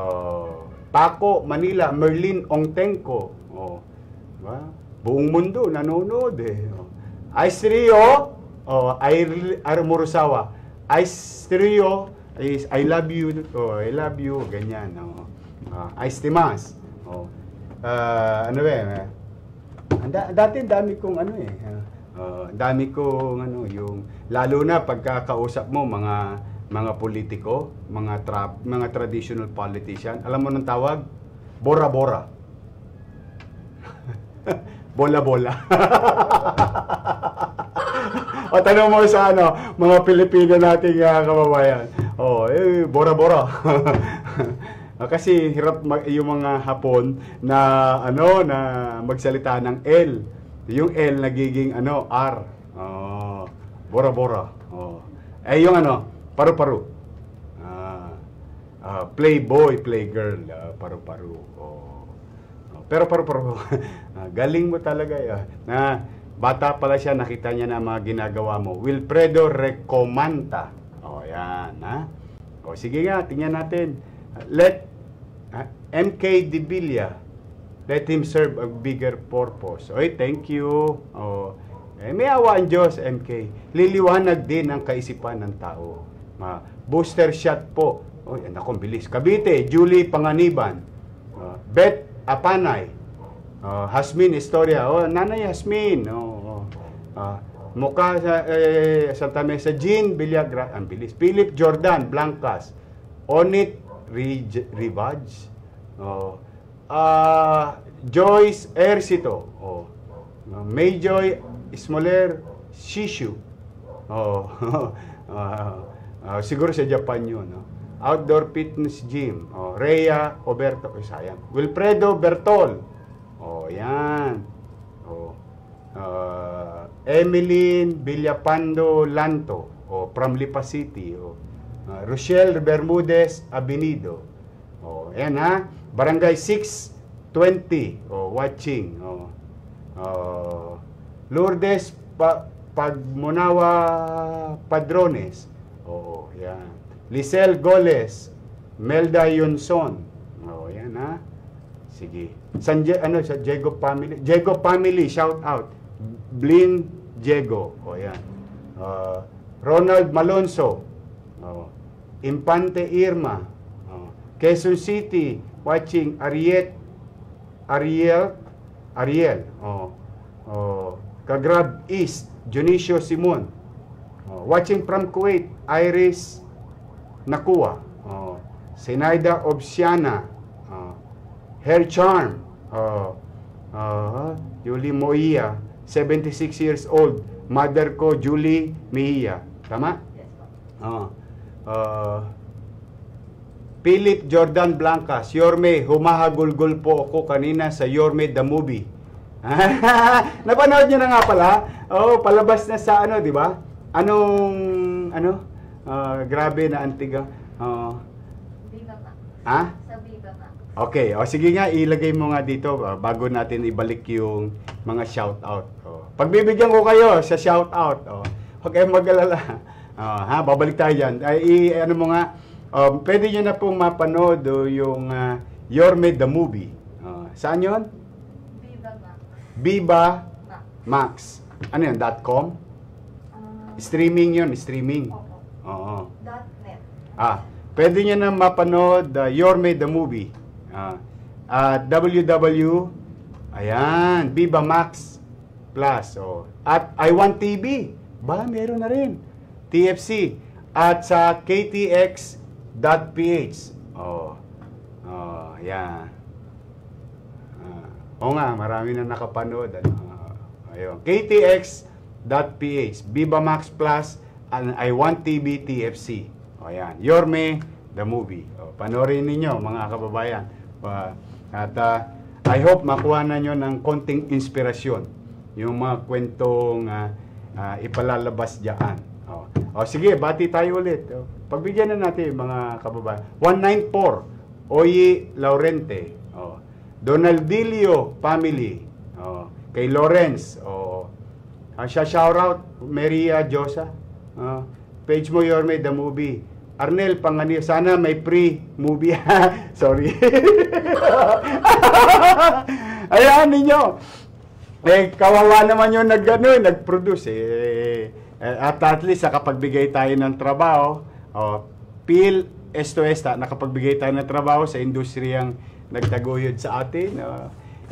Paco, Manila, Merlin Ongtenko. O. Diba? Buong mundo nanonood eh. Ice Rio, o, Armurusawa. Ice Rio, is, I love you. O, I love you. Ganyan. O. Ice Timas. O. Ano ba yun? Dati dami kong ano eh. Dami kong ano yung lalo na pagkakausap mo mga politiko, mga traditional politician. Alam mo nang tawag? Bora-bora. Bola-bola. O tanong mo sa ano, mga Pilipino nating kababayan. Oh, eh, bora-bora. Kasi hirap yung mga Hapon na ano na magsalita ng L. Yung L nagiging ano R. Oh, bora-bora. Oh. Eh yung ano, paru-paru. Playboy, playgirl, paru-paru. Oh. Oh. Pero paru-paru. Galing mo talaga ya. Na bata pala siya nakita niya na mga ginagawa mo. Wilfredo Recomanta. Oh, yan ha. O sige nga, tingnan natin. Let MK De Villa, let him serve a bigger purpose. Oy, thank you. Oh, eh, may awa ang Diyos, MK. Liliwanag din ang kaisipan ng tao. Booster shot po. Oy, anakong bilis. Cavite, Julie Panganiban. Beth Apanay. Hasmin Historia. Oh, Nanay Hasmin. Oh, oh. Mukha sa Santa Mesa. Jean Villagra. Ang bilis. Philip Jordan Blancas. Onit Rivage. Oh. Joyce Ercito. Oh. Mayjoy Smoller Shishu. Oh. Siguro sa Japan yun. No? Outdoor Fitness Gym. Oh. Rhea Oberto. Ay, sayang. Wilfredo Bertol. Oh, yan. Oh. Emeline Villapando Lanto. Oh. From Lipa City. Oh. Rochelle Bermudez Abinido. Oh, ayan ha. Barangay 620. Oh, watching. Oh. Lourdes Pagmunawa Padrones. Oh, ayan. Lisel Goles. Melda Yunson. Oh, ayan ha. Sige. Sa Diego family. Diego family, shout out. Blin Diego. Oh, ayan. Ronald Malonzo. Oh. Impante Irma. Oh. Quezon City, watching Ariel. Oh. Oh. Kagrab East, Junicio Simon. Oh. Watching from Kuwait, Iris Nakua. Oh. Sinaida Obsiana. Oh. Hair Charm. Oh. Julie Moia, 76 years old. Mother ko, Julie Mejia. Tama? Yes. Oh. Philip Jordan Blancas. Yorme, humahagulgul po ako kanina sa Yorme the Movie. Napanood nyo na nga pala. Oh, palabas na sa ano, di ba? Grabe na antiga. Viva Max. Ha? Sa Viva Max. Okay, o sige nga, ilagay mo nga dito bago natin ibalik yung mga shoutout. Oh. Pagbibigyan ko kayo sa shoutout. Oh. Huwag kayong mag-alala. Babalik tayo dyan. Pwede nyo na pong mapanood yung Yorme the Movie. Saan yun? Viva Max. Ano yun? .com? Streaming yun. Streaming. .net. Pwede nyo na mapanood Yorme the Movie. Viva Max Plus. At I Want TV. Ba, meron na rin. TFC. At sa KTX.ph. Oo nga, marami na nakapanood. KTX.ph, Viva Max Plus, and I Want TV TFC. Yorme the Movie. Panorin ninyo, mga kababayan. At I hope makuha na nyo ng konting inspirasyon yung mga kwentong ipalalabas dyan. O sige, bati tayo ulit. Pagbigyan na natin mga kababayan. 194, Oye Laurente. Donaldillo family. Kay Lawrence. Shoutout, Maria Josa. Page mo Yorme the Movie. Arnel, Panganiw. Sana may pre-movie. Sorry. Ayan ninyo. Kawawa naman yung nag-produce. At least nakapagbigay tayo ng trabaho. Phil Estoesta, nakapagbigay tayo ng trabaho sa industriyang nagtaguyod sa atin.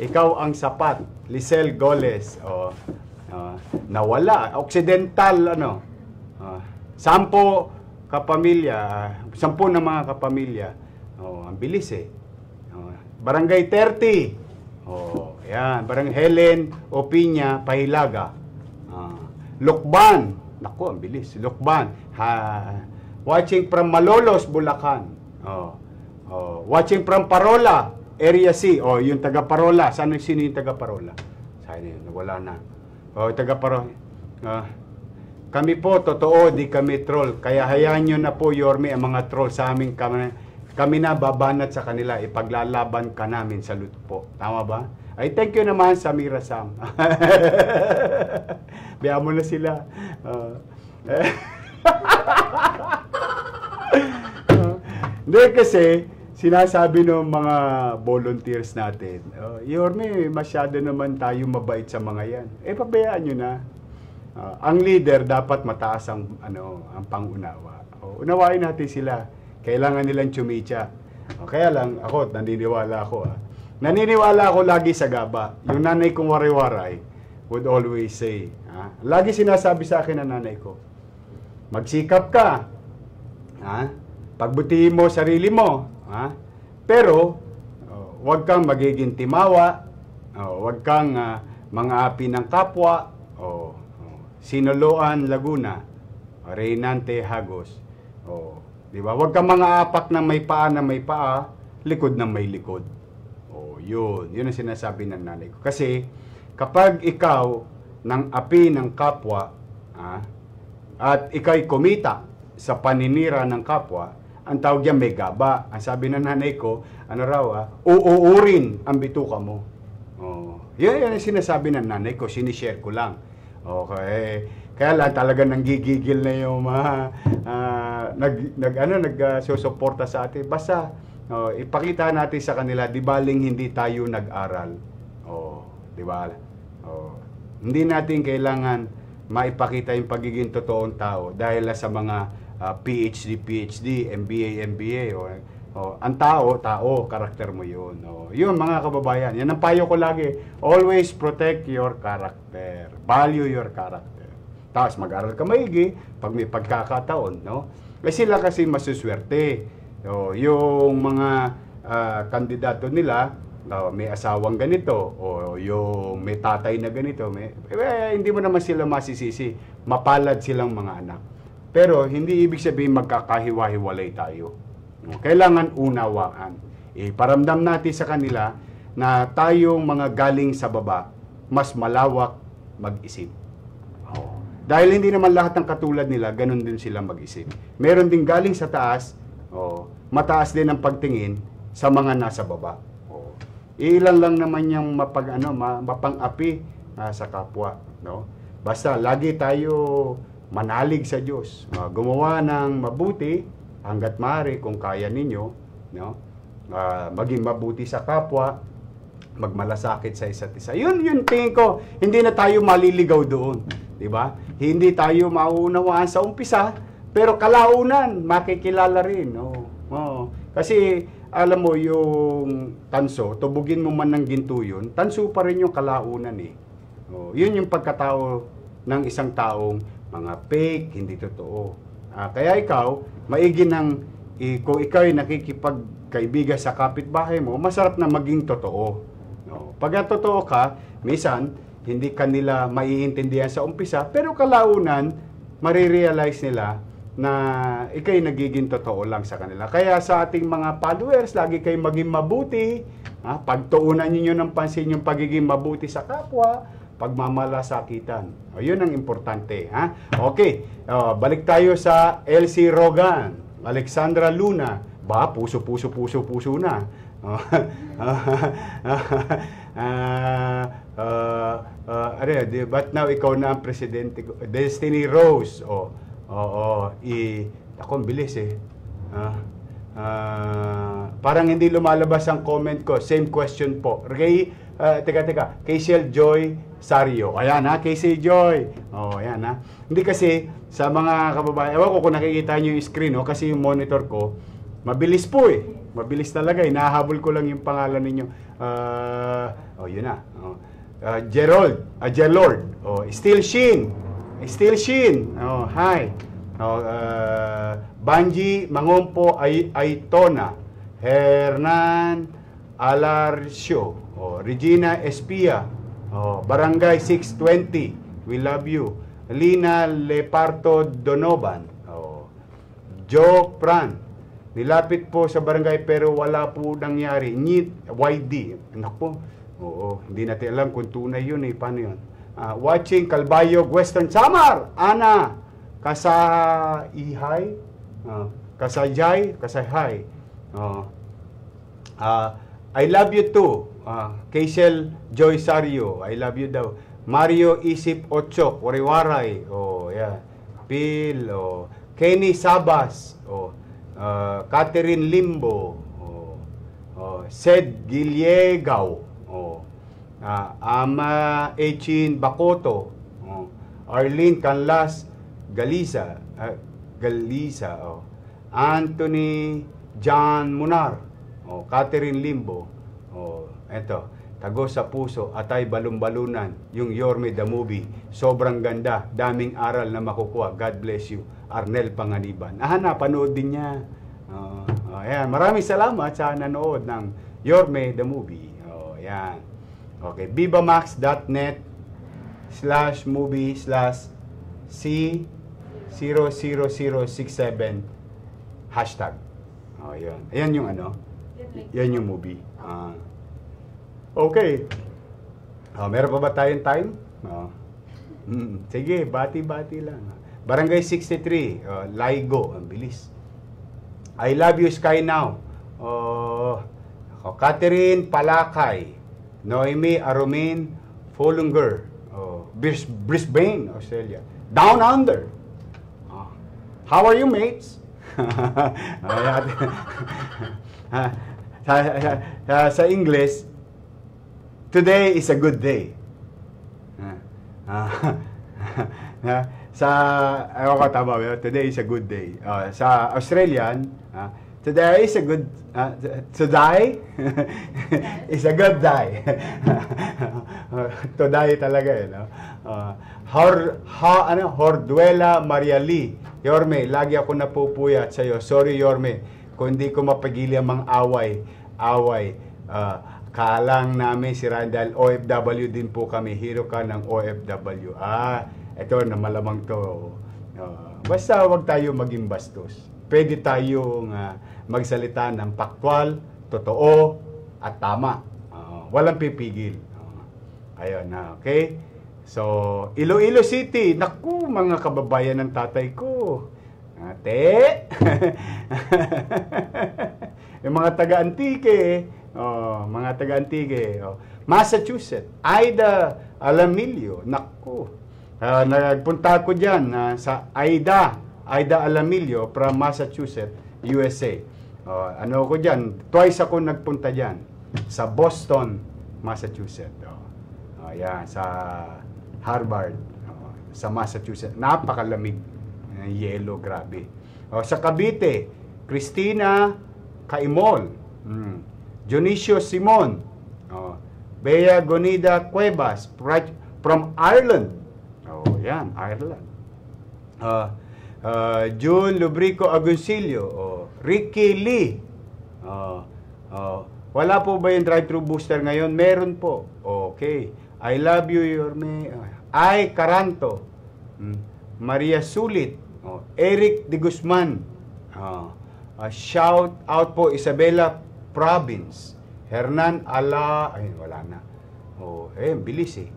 Ikaw ang sapat. Lisel Goles. Nawala. Occidental. Sampo kapamilya. 10 na mga kapamilya. Ang bilis eh. Barangay 30. Barangay Helen Opinya Pahilaga. Lukban. Naku, ang bilis. Lukban. Watching from Malolos, Bulacan. Watching from Parola, Area C. Yung taga Parola. Sino yung taga Parola? Saan yun? Wala na. Taga Parola. Kami po, totoo, di kami troll. Kaya hayaan nyo na po, Yorme, ang mga troll sa aming kami na babanat sa kanila. Ipaglalaban ka namin. Salute po. Tama ba? Ay, thank you naman, Samira Sam. Biyaan mo na sila. Hindi kasi, sinasabi ng mga volunteers natin, Yorme, masyado naman tayo mabait sa mga yan. Pabayaan nyo na. Ang leader, dapat mataas ang pangunawa. Unawain natin sila. Kailangan nilang tsumitsa. Kaya lang, ako, naniniwala ako lagi sa gaba. Yung nanay kong wari-waray would always say, lagi sinasabi sa akin ng nanay ko, magsikap ka. Pagbutihin mo sarili mo. Ha? Pero, huwag kang magiging timawa, huwag kang mang-api ng kapwa, Sinaloan, Laguna, Reynante, Hagos. Di ba? Huwag kang mang-aapak na may paa, likod na may likod. Yun. Yun ang sinasabi ng nanay ko. Kasi, kapag ikaw nang api ng kapwa, at ika'y kumita sa paninira ng kapwa, ang tawag yan may gaba. Ang sabi ng nanay ko, ano raw, uuurin ang bituka mo. Yan ang sinasabi ng nanay ko, sinishare ko lang. Okay. Kaya lang talaga nanggigigil na yung mga nagsusuporta sa atin. Basta ipakita natin sa kanila, di baling hindi tayo nag-aral. Di ba? Hindi natin kailangan maipakita yung pagiging totoong tao dahil sa mga PhD, MBA, ang tao, karakter mo yun. Yun, mga kababayan, yan ang payo ko lagi. Always protect your character. Value your character. Tapos mag-aral ka maigi pag may pagkakataon, no? Sila kasi masuswerte. Yung mga kandidato nila, may asawang ganito, o yung may tatay na ganito, hindi mo naman sila masisisi. Mapalad silang mga anak. Pero hindi ibig sabihin magkakahiwa-hiwalay tayo. Kailangan unawaan. Iparamdam natin sa kanila na tayong mga galing sa baba, mas malawak mag-isip. Dahil hindi naman lahat ng katulad nila, ganun din sila mag-isip. Meron din galing sa taas, mataas din ang pagtingin sa mga nasa baba. Ilan lang naman yung mapang-api sa kapwa. No? Basta lagi tayo manalig sa Diyos, gumawa ng mabuti hanggat maaari kung kaya ninyo, no? Maging mabuti sa kapwa, magmalasakit sa isa't isa. Yun tingin ko, hindi na tayo maliligaw doon, di ba? Hindi tayo mauunawaan sa umpisa, pero kalaunan makikilala rin, no? Kasi alam mo yung tanso, tubugin mo man ng ginto yun, tanso pa rin yung kalaunan eh. Yun yung pagkatao ng isang taong mga fake, hindi totoo. Kaya ikaw, maigi nang kung ikaw ay nakikipagkaibigan sa kapitbahay mo, masarap na maging totoo. No? Pag totoo ka, minsan, hindi kanila maiintindihan sa umpisa, pero kalaunan, marirealize nila na ikaw ay nagiging totoo lang sa kanila. Kaya sa ating mga followers, lagi kayong maging mabuti. Pagtuunan ninyo ng pansin yung pagiging mabuti sa kapwa, pagmamalasakitan. Yun ang importante. Ha? Okay, balik tayo sa LC Rogan, Alexandra Luna. Ba, puso na. But now, ikaw na ang presidente ko. Destiny Rose. Ako, bilis eh. Parang hindi lumalabas ang comment ko. Same question po. Okay. Teka, Kaysel Joy Sario. Ayan ha, Kaysel Joy. Ayan ha. Hindi kasi, sa mga kababayan, ewan ko kung nakikita nyo yung screen, no? Kasi yung monitor ko, mabilis po eh. Mabilis talaga eh. Nahabol ko lang yung pangalan ninyo. Yun na. Gerald. Still Shin. Hi. Banji Mangompo Aitona. Hernan Alarcio. Regina Espia, Barangay 620, we love you. Lina Leparto Donovan, Joe Pran, nilapit po sa barangay pero wala po nangyari. YD, anak po, hindi natin alam kung tunay yun eh, paano yun. Watching Calbayog, Western Samar, Ana, Kasaihay, Kasaihay. I love you too. Kaysel Joy Sario, I love you daw. Mario Isip Ochok, Wariwaray. Yeah. Phil, Kenny Sabas, Catherine Limbo, Sed Giliegaw, Ama Echin Bakoto, Arlene Canlas Galiza, Anthony John Munar, Catherine Limbo. Eto, tago sa puso, atay balumbalunan, yung Yorme the Movie. Sobrang ganda, daming aral na makukuha. God bless you. Arnel Panganiban. Panood din niya. Ayan, maraming salamat sa nanood ng Yorme the Movie. Ayan. Okay, vivamax.net/movie/C00067 hashtag. Ayan. Ayan yung ano? Yan yung movie. Okay. Meron pa ba tayong time? Sige, bati-bati lang. Barangay 63, Laigo. Ang bilis. I love you, Sky Now. Catherine Palakay. Noemi Arumin Follinger. Brisbane, Australia. Down Under. How are you, mates? Sa English, today is a good day. Sa, ayaw ko tama, today is a good day. Sa Australian, today is a good, today is a good day. Today talaga eh, no? Horduela Mariali, Yorme, lagi ako napupuyat sa'yo. Sorry, Yorme, kung hindi ko mapagili ang mga away. Kalang namin si Randall, OFW din po kami. Hero ka ng OFW. Ito na malamang to. Basta huwag tayo maging bastos. Pwede tayong magsalita ng pakwal, totoo, at tama. Walang pipigil. Ayun na, okay? So, Iloilo City. Naku, mga kababayan ng tatay ko. Ate! Yung mga taga-Antique. Mga taga-Antique. Massachusetts. Ida Alamilio. Naku. Nagpunta ko dyan sa Ida Alamilio from Massachusetts, USA. Ano ko dyan? Twice ako nagpunta dyan. Sa Boston, Massachusetts. Ayan, sa Harvard, sa Massachusetts. Napakalamig. Yellow, grabe. Sa Cavite, Cristina Caimol. Dionisio Simon. Bea Gonida Cuevas from Ireland. Yan, Ireland. June Lubrico Agoncillo. Ricky Lee. Wala po ba yung drive-thru booster ngayon? Meron po. Okay. I love you, Yorme. Ay Caranto. Maria Sulit. Eric de Guzman. Shout out po, Isabela Province. Hernan Ala. Ay, wala na. Bilis eh.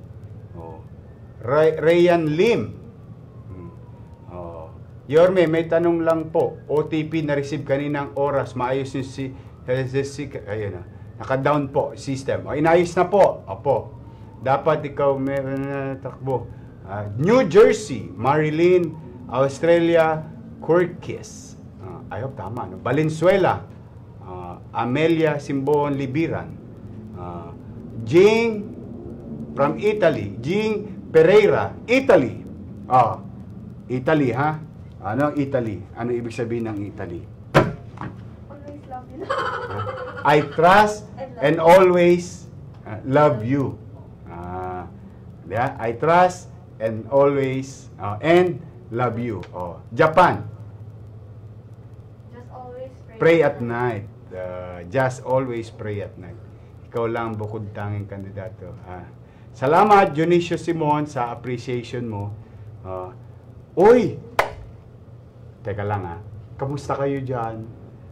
Rayan Lim. Yorme, may tanong lang po. OTP na receive kaninang oras. Maayos yung ayun na. Naka-down po system. Inayos na po. Opo. Dapat ikaw meron na takbo. New Jersey, Marilyn, Australia, Corkis. I hope tama. No? Valenzuela, Amelia Simboon Libiran. Jing from Italy. Jing Pereira, Italy. Italy, ha? Ano Italy? Ano ibig sabihin ng Italy? Always love you. I trust and always love you. Yeah, I trust and always and love you. Japan. Just always pray at night. Just always pray at night. Ikaw lang bukod tanging kandidato. Salamat, Dionisio Simon, sa appreciation mo. Uy! Teka lang ha. Kamusta kayo dyan?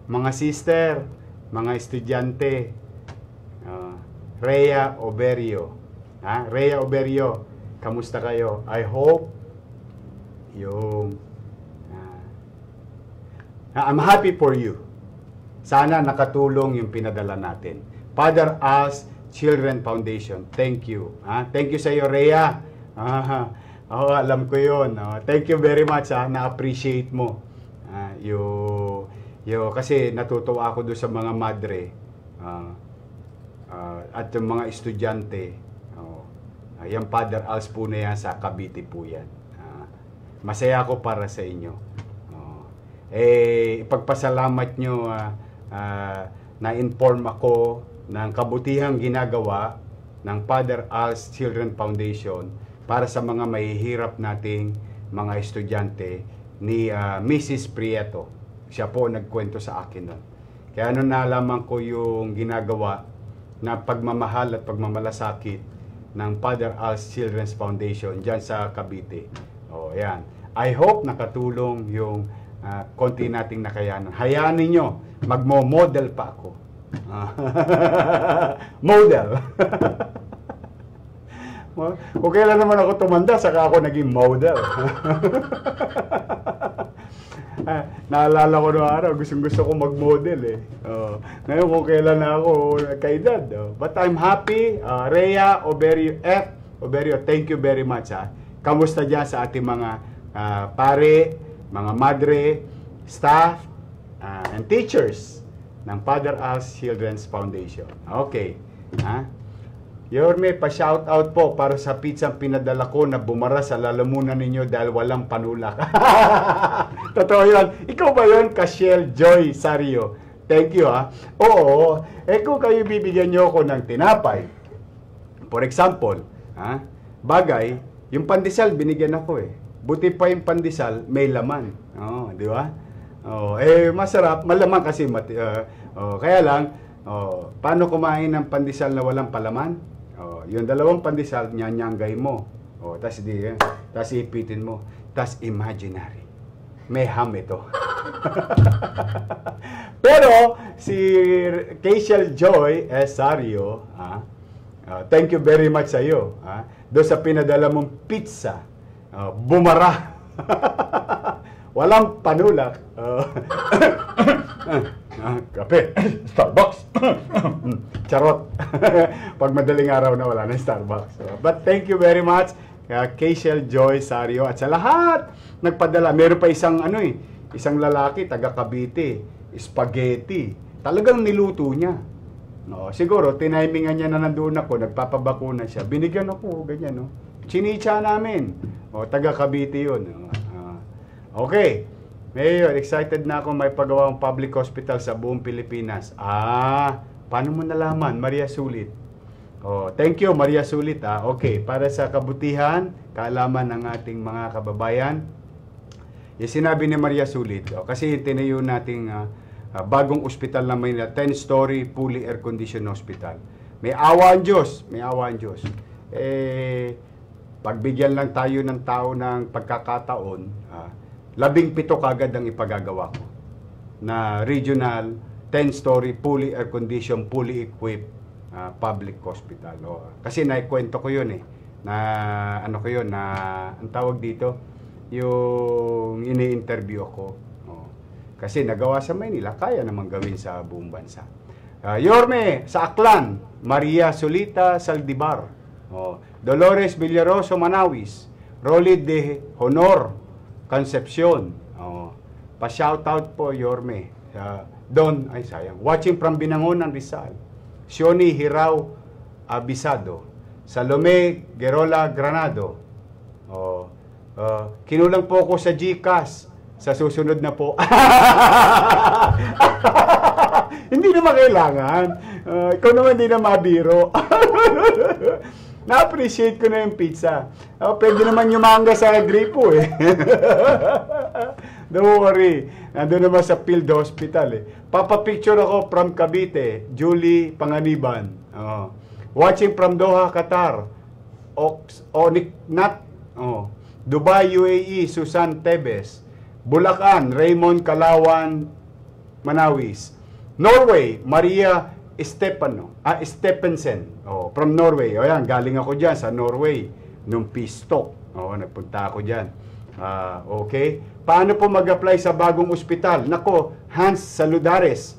Mga sister, mga estudyante. Rhea Oberio. Ha? Rhea Oberio, kamusta kayo? I hope yung... I'm happy for you. Sana nakatulong yung pinadala natin. Father Als Children Foundation. Thank you. Thank you sa iyo, Rhea. Alam ko yun. Thank you very much. Na-appreciate mo. Kasi natutuwa ako doon sa mga madre at yung mga estudyante. Yung Father Als po na yan sa Cavite po yan. Masaya ako para sa inyo. Ipagpasalamat nyo na-inform ako ng kabutihang ginagawa ng Father Als Children Foundation para sa mga mahihirap nating mga estudyante ni Mrs. Prieto. Siya po nagkwento sa akin nun. Kaya ano na lamang ko yung ginagawa na pagmamahal at pagmamalasakit ng Father Als Children Foundation dyan sa Cavite. O, yan. I hope nakatulong yung konti nating nakayanan. Hayaan ninyo, magmo-model pa ako. Model. Kung kailan naman ako tumanda, saka ako naging model. Naalala ko noong araw, gusto ko mag-model eh. Ngayon kung kailan na ako kaedad. But I'm happy. Rhea Oberio F. Oberio, thank you very much. Kamusta dyan sa ating mga pare, mga madre, staff, and teachers ng Father Als Children's Foundation. Okay. Yorme, pa-shoutout po para sa pizzang pinadala ko na bumara sa lalamunan ninyo dahil walang panulak. Totoo yun. Ikaw ba yun, Kashel Joy Sario? Thank you, ha? Oo. Eh, kung kayo bibigyan nyo ako ng tinapay, for example, ha? Bagay, yung pandesal, binigyan ako eh. Buti pa yung pandesal, may laman. Oh, di ba? Oh, eh, masarap. Malamang kasi. Kaya lang, paano kumain ng pandesal na walang palaman? Yung dalawang pandesal, nyanyanggay mo. Tapos ipitin mo. Tapos imaginary. May ham ito. Pero, si Kashel Joy Esario, thank you very much sa iyo. Doon sa pinadala mong pizza, bumara. Walang panulak. Kape, Starbucks, charot. Pag madaling araw na wala na Starbucks. But thank you very much, Kashel Joy Sario, at sa lahat nagpadala. Meron pa isang ano eh, isang lalaki taga Cavite, spaghetti. Talagang niluto niya. No, siguro tinimingan niya na nandoon ako, nagpapabakuna siya. Binigyan ako ganyan, no. Chinicha namin. Taga Cavite 'yun. Okay. Mayor, excited na ako may pagawa ng public hospital sa buong Pilipinas. Paano mo nalaman? Maria Sulit. Thank you, Maria Sulit. Okay, para sa kabutihan, kaalaman ng ating mga kababayan, yung sinabi ni Maria Sulit, kasi tinayo nating bagong ospital na Manila, 10-story, fully air-conditioned hospital. May awa ang Diyos, may awa ang Diyos. Eh, pagbigyan lang tayo ng tao ng pagkakataon, 17 kagad ang ipagagawa ko na regional 10-story fully air-conditioned, fully equipped public hospital. Kasi naikwento ko yun eh, na ano ko yun, na ang tawag dito yung ini-interview ako. Kasi nagawa sa Maynila, kaya naman gawin sa buong bansa. Yorme sa Aklan, Maria Solita Saldivar, Dolores Villaroso Manawis, Rolly de Honor Concepcion. Pa-shoutout po, Yorme. Don, ay sayang. Watching from Binangonan, Rizal. Sioni Hirao Abisado. Salome Gerola Granado. Kinulang po ako sa GCash. Sa susunod na po. Hindi naman kailangan. Ikaw naman hindi na mabiro. Na-appreciate ko na yung pizza. Pwede naman yumanga sa gripo eh. Don't worry. Nandun naman sa field hospital eh. Papapicture ako from Cavite. Julie Panganiban. Watching from Doha, Qatar. Oniknat. Dubai, UAE. Susan Tebes. Bulacan. Raymond Kalawan Manawis. Norway. Maria Stephensen, from Norway. Ayan, galing ako dyan sa Norway nung peace talk. Nagpunta ako dyan. Okay, paano po mag-apply sa bagong ospital? Nako, Hans Saludares.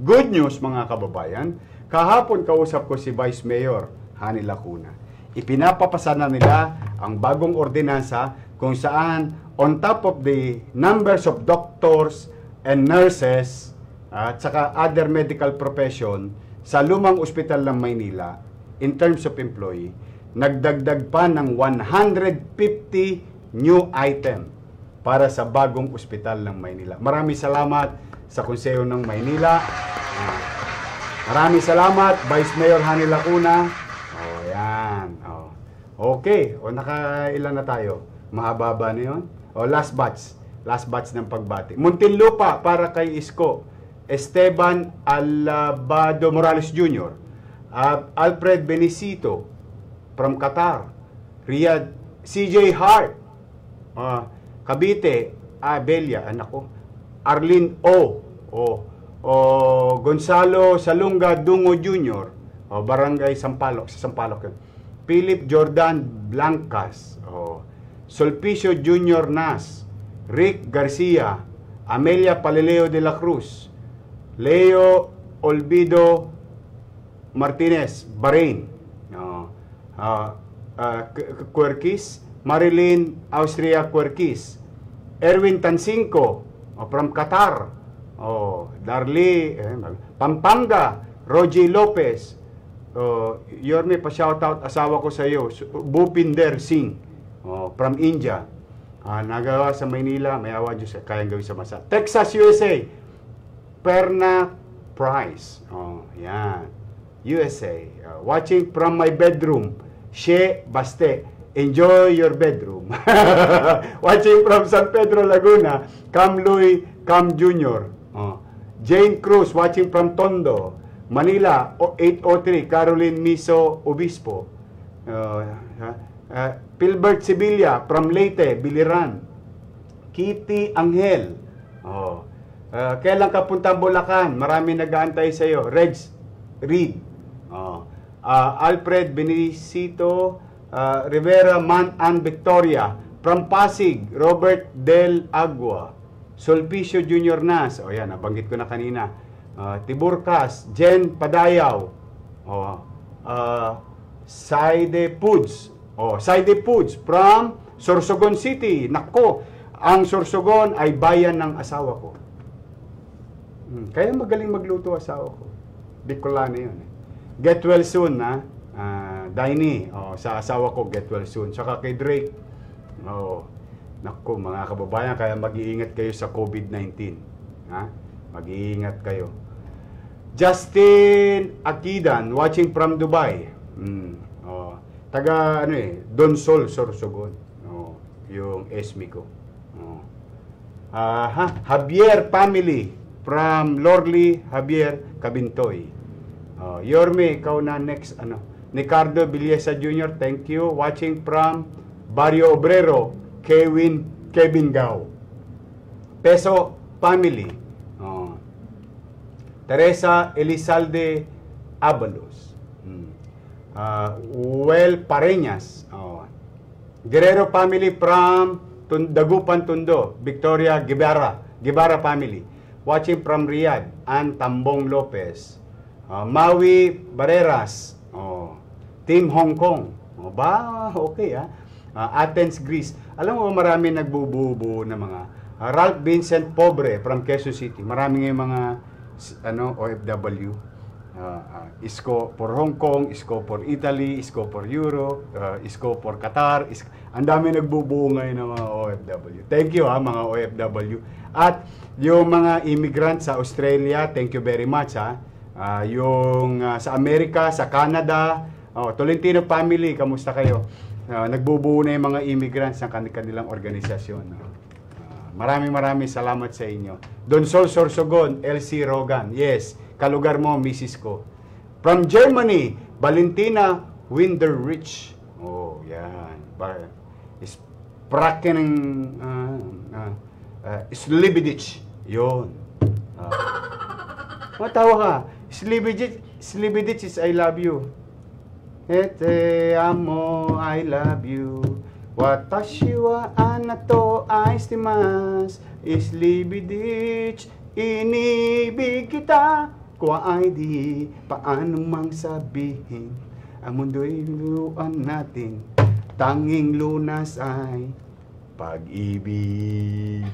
Good news mga kababayan, kahapon kausap ko si Vice Mayor Honey Lacuna. Ipinapapasa na nila ang bagong ordinansa kung saan on top of the numbers of doctors and nurses at saka other medical profession sa lumang ospital ng Maynila in terms of employee, nagdagdag pa ng 150 new item para sa bagong ospital ng Maynila. Maraming salamat sa Konseho ng Maynila. Maraming salamat, Vice Mayor Honey Lacuna. Yan. Okay. Nakailan na tayo? Mahaba na yun? Last batch. Last batch ng pagbati. Muntinlupa para kay Isko Esteban Alabado Morales Jr., Alfred Benicito from Qatar, Riyadh, CJ Hart, Cavite, Belia, anak ko, Arlene O, Gonzalo Salunga Dungo Jr., Barangay Sampaloc, sa Sampaloc yun. Philip Jordan Blancas, Solpicio Jr. Nas, Rick Garcia, Amelia Palileo de la Cruz, Leo Olvido Martinez, Bahrain, Querquis, Marilyn Austria Querquis, Erwin Tansinko from Qatar, Darlie Pampanga, Roji Lopez, Yorme, pa-shoutout asawa ko sa iyo, Bupinder Singh, from India, nagawa sa Maynila, may awa Diyos, kayang gawin sa masa. Texas, USA, Perna Price, yan, USA, watching from my bedroom, She Baste, enjoy your bedroom. Watching from San Pedro, Laguna, Cam Louie, Cam Jr., Jane Cruz, watching from Tondo, Manila, 803, Caroline Miso Obispo, Pilbert Sibilia from Leyte, Biliran, Kitty Angel, kailan ka punta Bulacan? Marami nag-aantay sa iyo. Reds Reed, Alfred Benicito, Rivera Man and Victoria from Pasig, Robert Del Agua, Solpicio Jr. Nas, yan, nabanggit ko na kanina, Tiburcas, Jen Padayaw, Saide Puds, Saide Puds from Sorsogon City. Nako, ang Sorsogon ay bayan ng asawa ko. Kaya magaling magluto asawa ko. Bicolano yun. Get well soon, ha? Daini, sa asawa ko, get well soon. Tsaka kay Drake. Nako, mga kababayan, kaya mag-iingat kayo sa COVID-19. Mag-iingat kayo. Justin Akidan, watching from Dubai. Taga, Donsol, Sorsogon. Yung esmi ko. Javier family, from Lorli, Javier, Cabintoy. Yorme, ikaw na next, Ricardo Villesa Jr., thank you. Watching from Barrio Obrero, Kevin Gao. Peso family. Teresa Elizalde Abalos, Well Pareñas, Guerrero family from Dagupan Tondo, Victoria Guevara family, watching from Riyadh, Ann Tambong Lopez, Maui Barreras, Team Hong Kong, okay, Athens, Greece. Alam mo, marami nagbubuo na mga, Ralph Vincent Pobre from Quezon City, marami ngayong mga OFW, Isko for Hong Kong, Isko for Italy, Isko for Europe, Isko for Qatar. Ang dami nagbubuo ngayon ng mga OFW. Thank you, mga OFW. At yung mga immigrant sa Australia, thank you very much, yung sa Amerika, sa Canada, Tolentino family, kamusta kayo? Nagbubuo na yung mga immigrants ng kanilang organisasyon. Maraming salamat sa inyo. Donsol Sorsogon, LC Rogan. Yes, kalugar mo, misis ko. From Germany, Valentina Winderrich. Yan. Spraken ng Slibidich. Yun. Matawa ka. Slibidich is I love you. Ete amo, I love you. Watashi wa anato aestimas, islibidich, inibig kita, kwa ay di, paano mang sabihin, ang mundo'y luan natin, tanging lunas ay pag-ibig.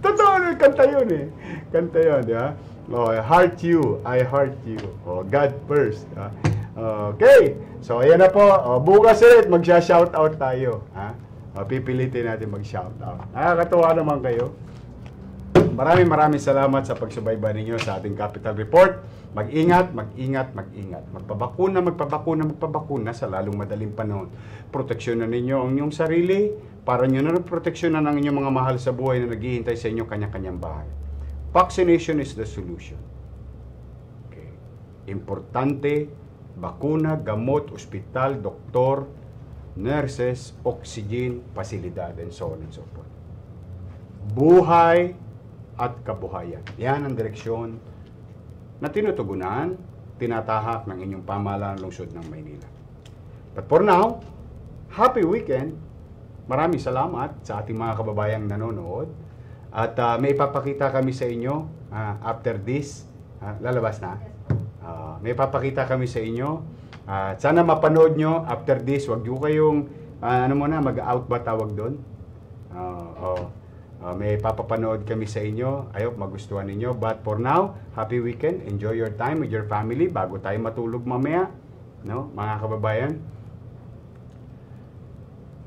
Totoo na, kanta yun Kanta yun, di ba? I heart you, I heart you. God first. Okay, so ayan na po. Bukas ulit, magsha-shoutout tayo. Pipilitin natin mag-shoutout. Nakakatuwa naman kayo. Maraming salamat sa pagsubaybay ninyo sa ating Capital Report. Mag-ingat. Magpabakuna sa lalong madaling panahon. Proteksyonan ninyo ang inyong sarili para nyo na proteksyonan ang inyong mga mahal sa buhay na naghihintay sa inyo kanya-kanyang bahay. Vaccination is the solution. Okay. Importante, bakuna, gamot, ospital, doktor, nurses, oxygen, pasilidad, and so on and so forth. Buhay at kabuhayan. Yan ang direksyon na tinutugunan, tinatahak ng inyong pamahalaan lungsod ng Maynila. But for now, happy weekend. Maraming salamat sa ating mga kababayang nanonood. At may papakita kami sa inyo after this. Lalabas na. May papakita kami sa inyo. Sana mapanood nyo after this. Huwag nyo kayong, mag-out ba tawag doon? May papapanood kami sa inyo. I hope magustuhan ninyo. But for now, happy weekend. Enjoy your time with your family bago tayo matulog mamaya. No, mga kababayan.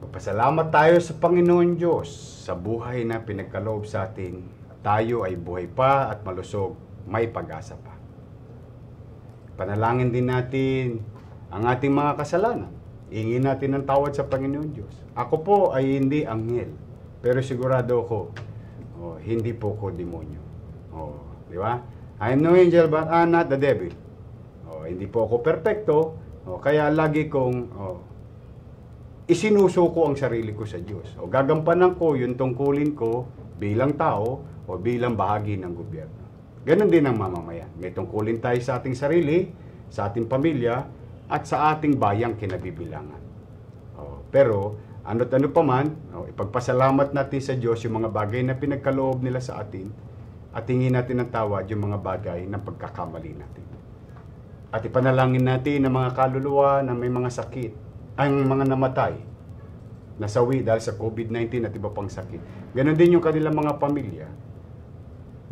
Magpasalamat tayo sa Panginoon Diyos sa buhay na pinagkaloob sa atin. Tayo ay buhay pa at malusog. May pag-asa pa. Panalangin din natin ang ating mga kasalanan. Ingin natin ng tawad sa Panginoon Diyos. Ako po ay hindi anghel. Pero sigurado ako, hindi po ko demonyo. Di ba? I am no angel but I'm not the devil. Hindi po ako perfecto. Kaya lagi kong isinusuko ang sarili ko sa Diyos. Gagampanan ko yung tungkulin ko bilang tao o bilang bahagi ng gobyerno. Ganon din ang mamamayan. May tungkulin tayo sa ating sarili, sa ating pamilya, at sa ating bayang kinabibilangan. Pero, ano pa man, ipagpasalamat natin sa Diyos yung mga bagay na pinagkaloob nila sa atin at tingin natin ng tawad yung mga bagay na pagkakamali natin. At ipanalangin natin ang mga kaluluwa na may mga sakit, ang mga namatay, nasawi dahil sa COVID-19 at iba pang sakit. Ganon din yung kanilang mga pamilya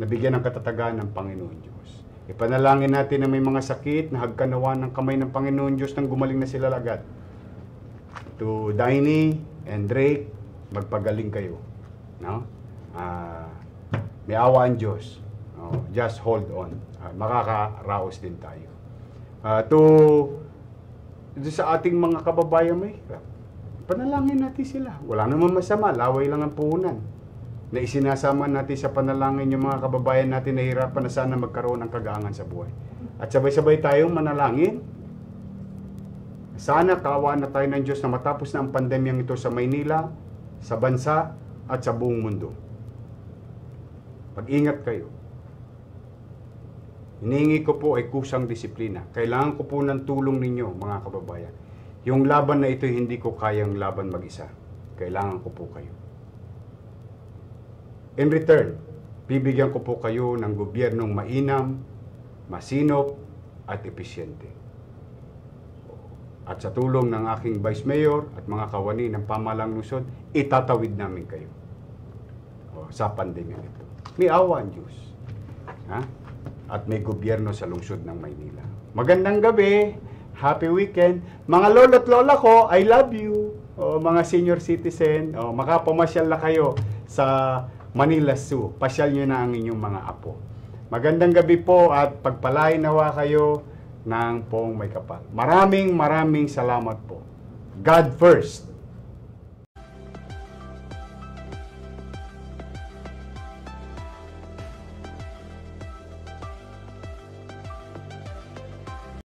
na bigyan ng katatagan ng Panginoon Diyos. Ipanalangin natin na may mga sakit na hagkanawa ng kamay ng Panginoon Diyos nang gumaling na sila agad. To Daini and Drake, magpagaling kayo. No? May awa ang Diyos. No? Just hold on. Makakaraos din tayo. Sa ating mga kababayan may hirap, panalangin natin sila. Wala naman masama. Laway lang ang puhunan. Na isinasama natin sa panalangin yung mga kababayan natin na hirapan na sana magkaroon ng kagaangan sa buhay. At sabay-sabay tayong manalangin. Sana kaawaan na tayo ng Diyos na matapos na ang pandemyang ito sa Maynila, sa bansa, at sa buong mundo. Pag-ingat kayo. Hinihingi ko po ay kusang disiplina. Kailangan ko po ng tulong ninyo, mga kababayan. Yung laban na ito, hindi ko kayang laban mag-isa. Kailangan ko po kayo. In return, bibigyan ko po kayo ng gobyernong mainam, masinop, at epesyente. At sa tulong ng aking Vice Mayor at mga kawani ng pamalang lusod, itatawid namin kayo sa pandemya nito. May awa ang Diyos. At may gobyerno sa lungsod ng Maynila. Magandang gabi. Happy weekend. Mga lolo at lola ko, I love you. Mga senior citizen, makapamasyal na kayo sa Manila Zoo. Pasyal nyo na ang inyong mga apo. Magandang gabi po at pagpalain nawa kayo ng pong may kapal. Maraming salamat po. God first.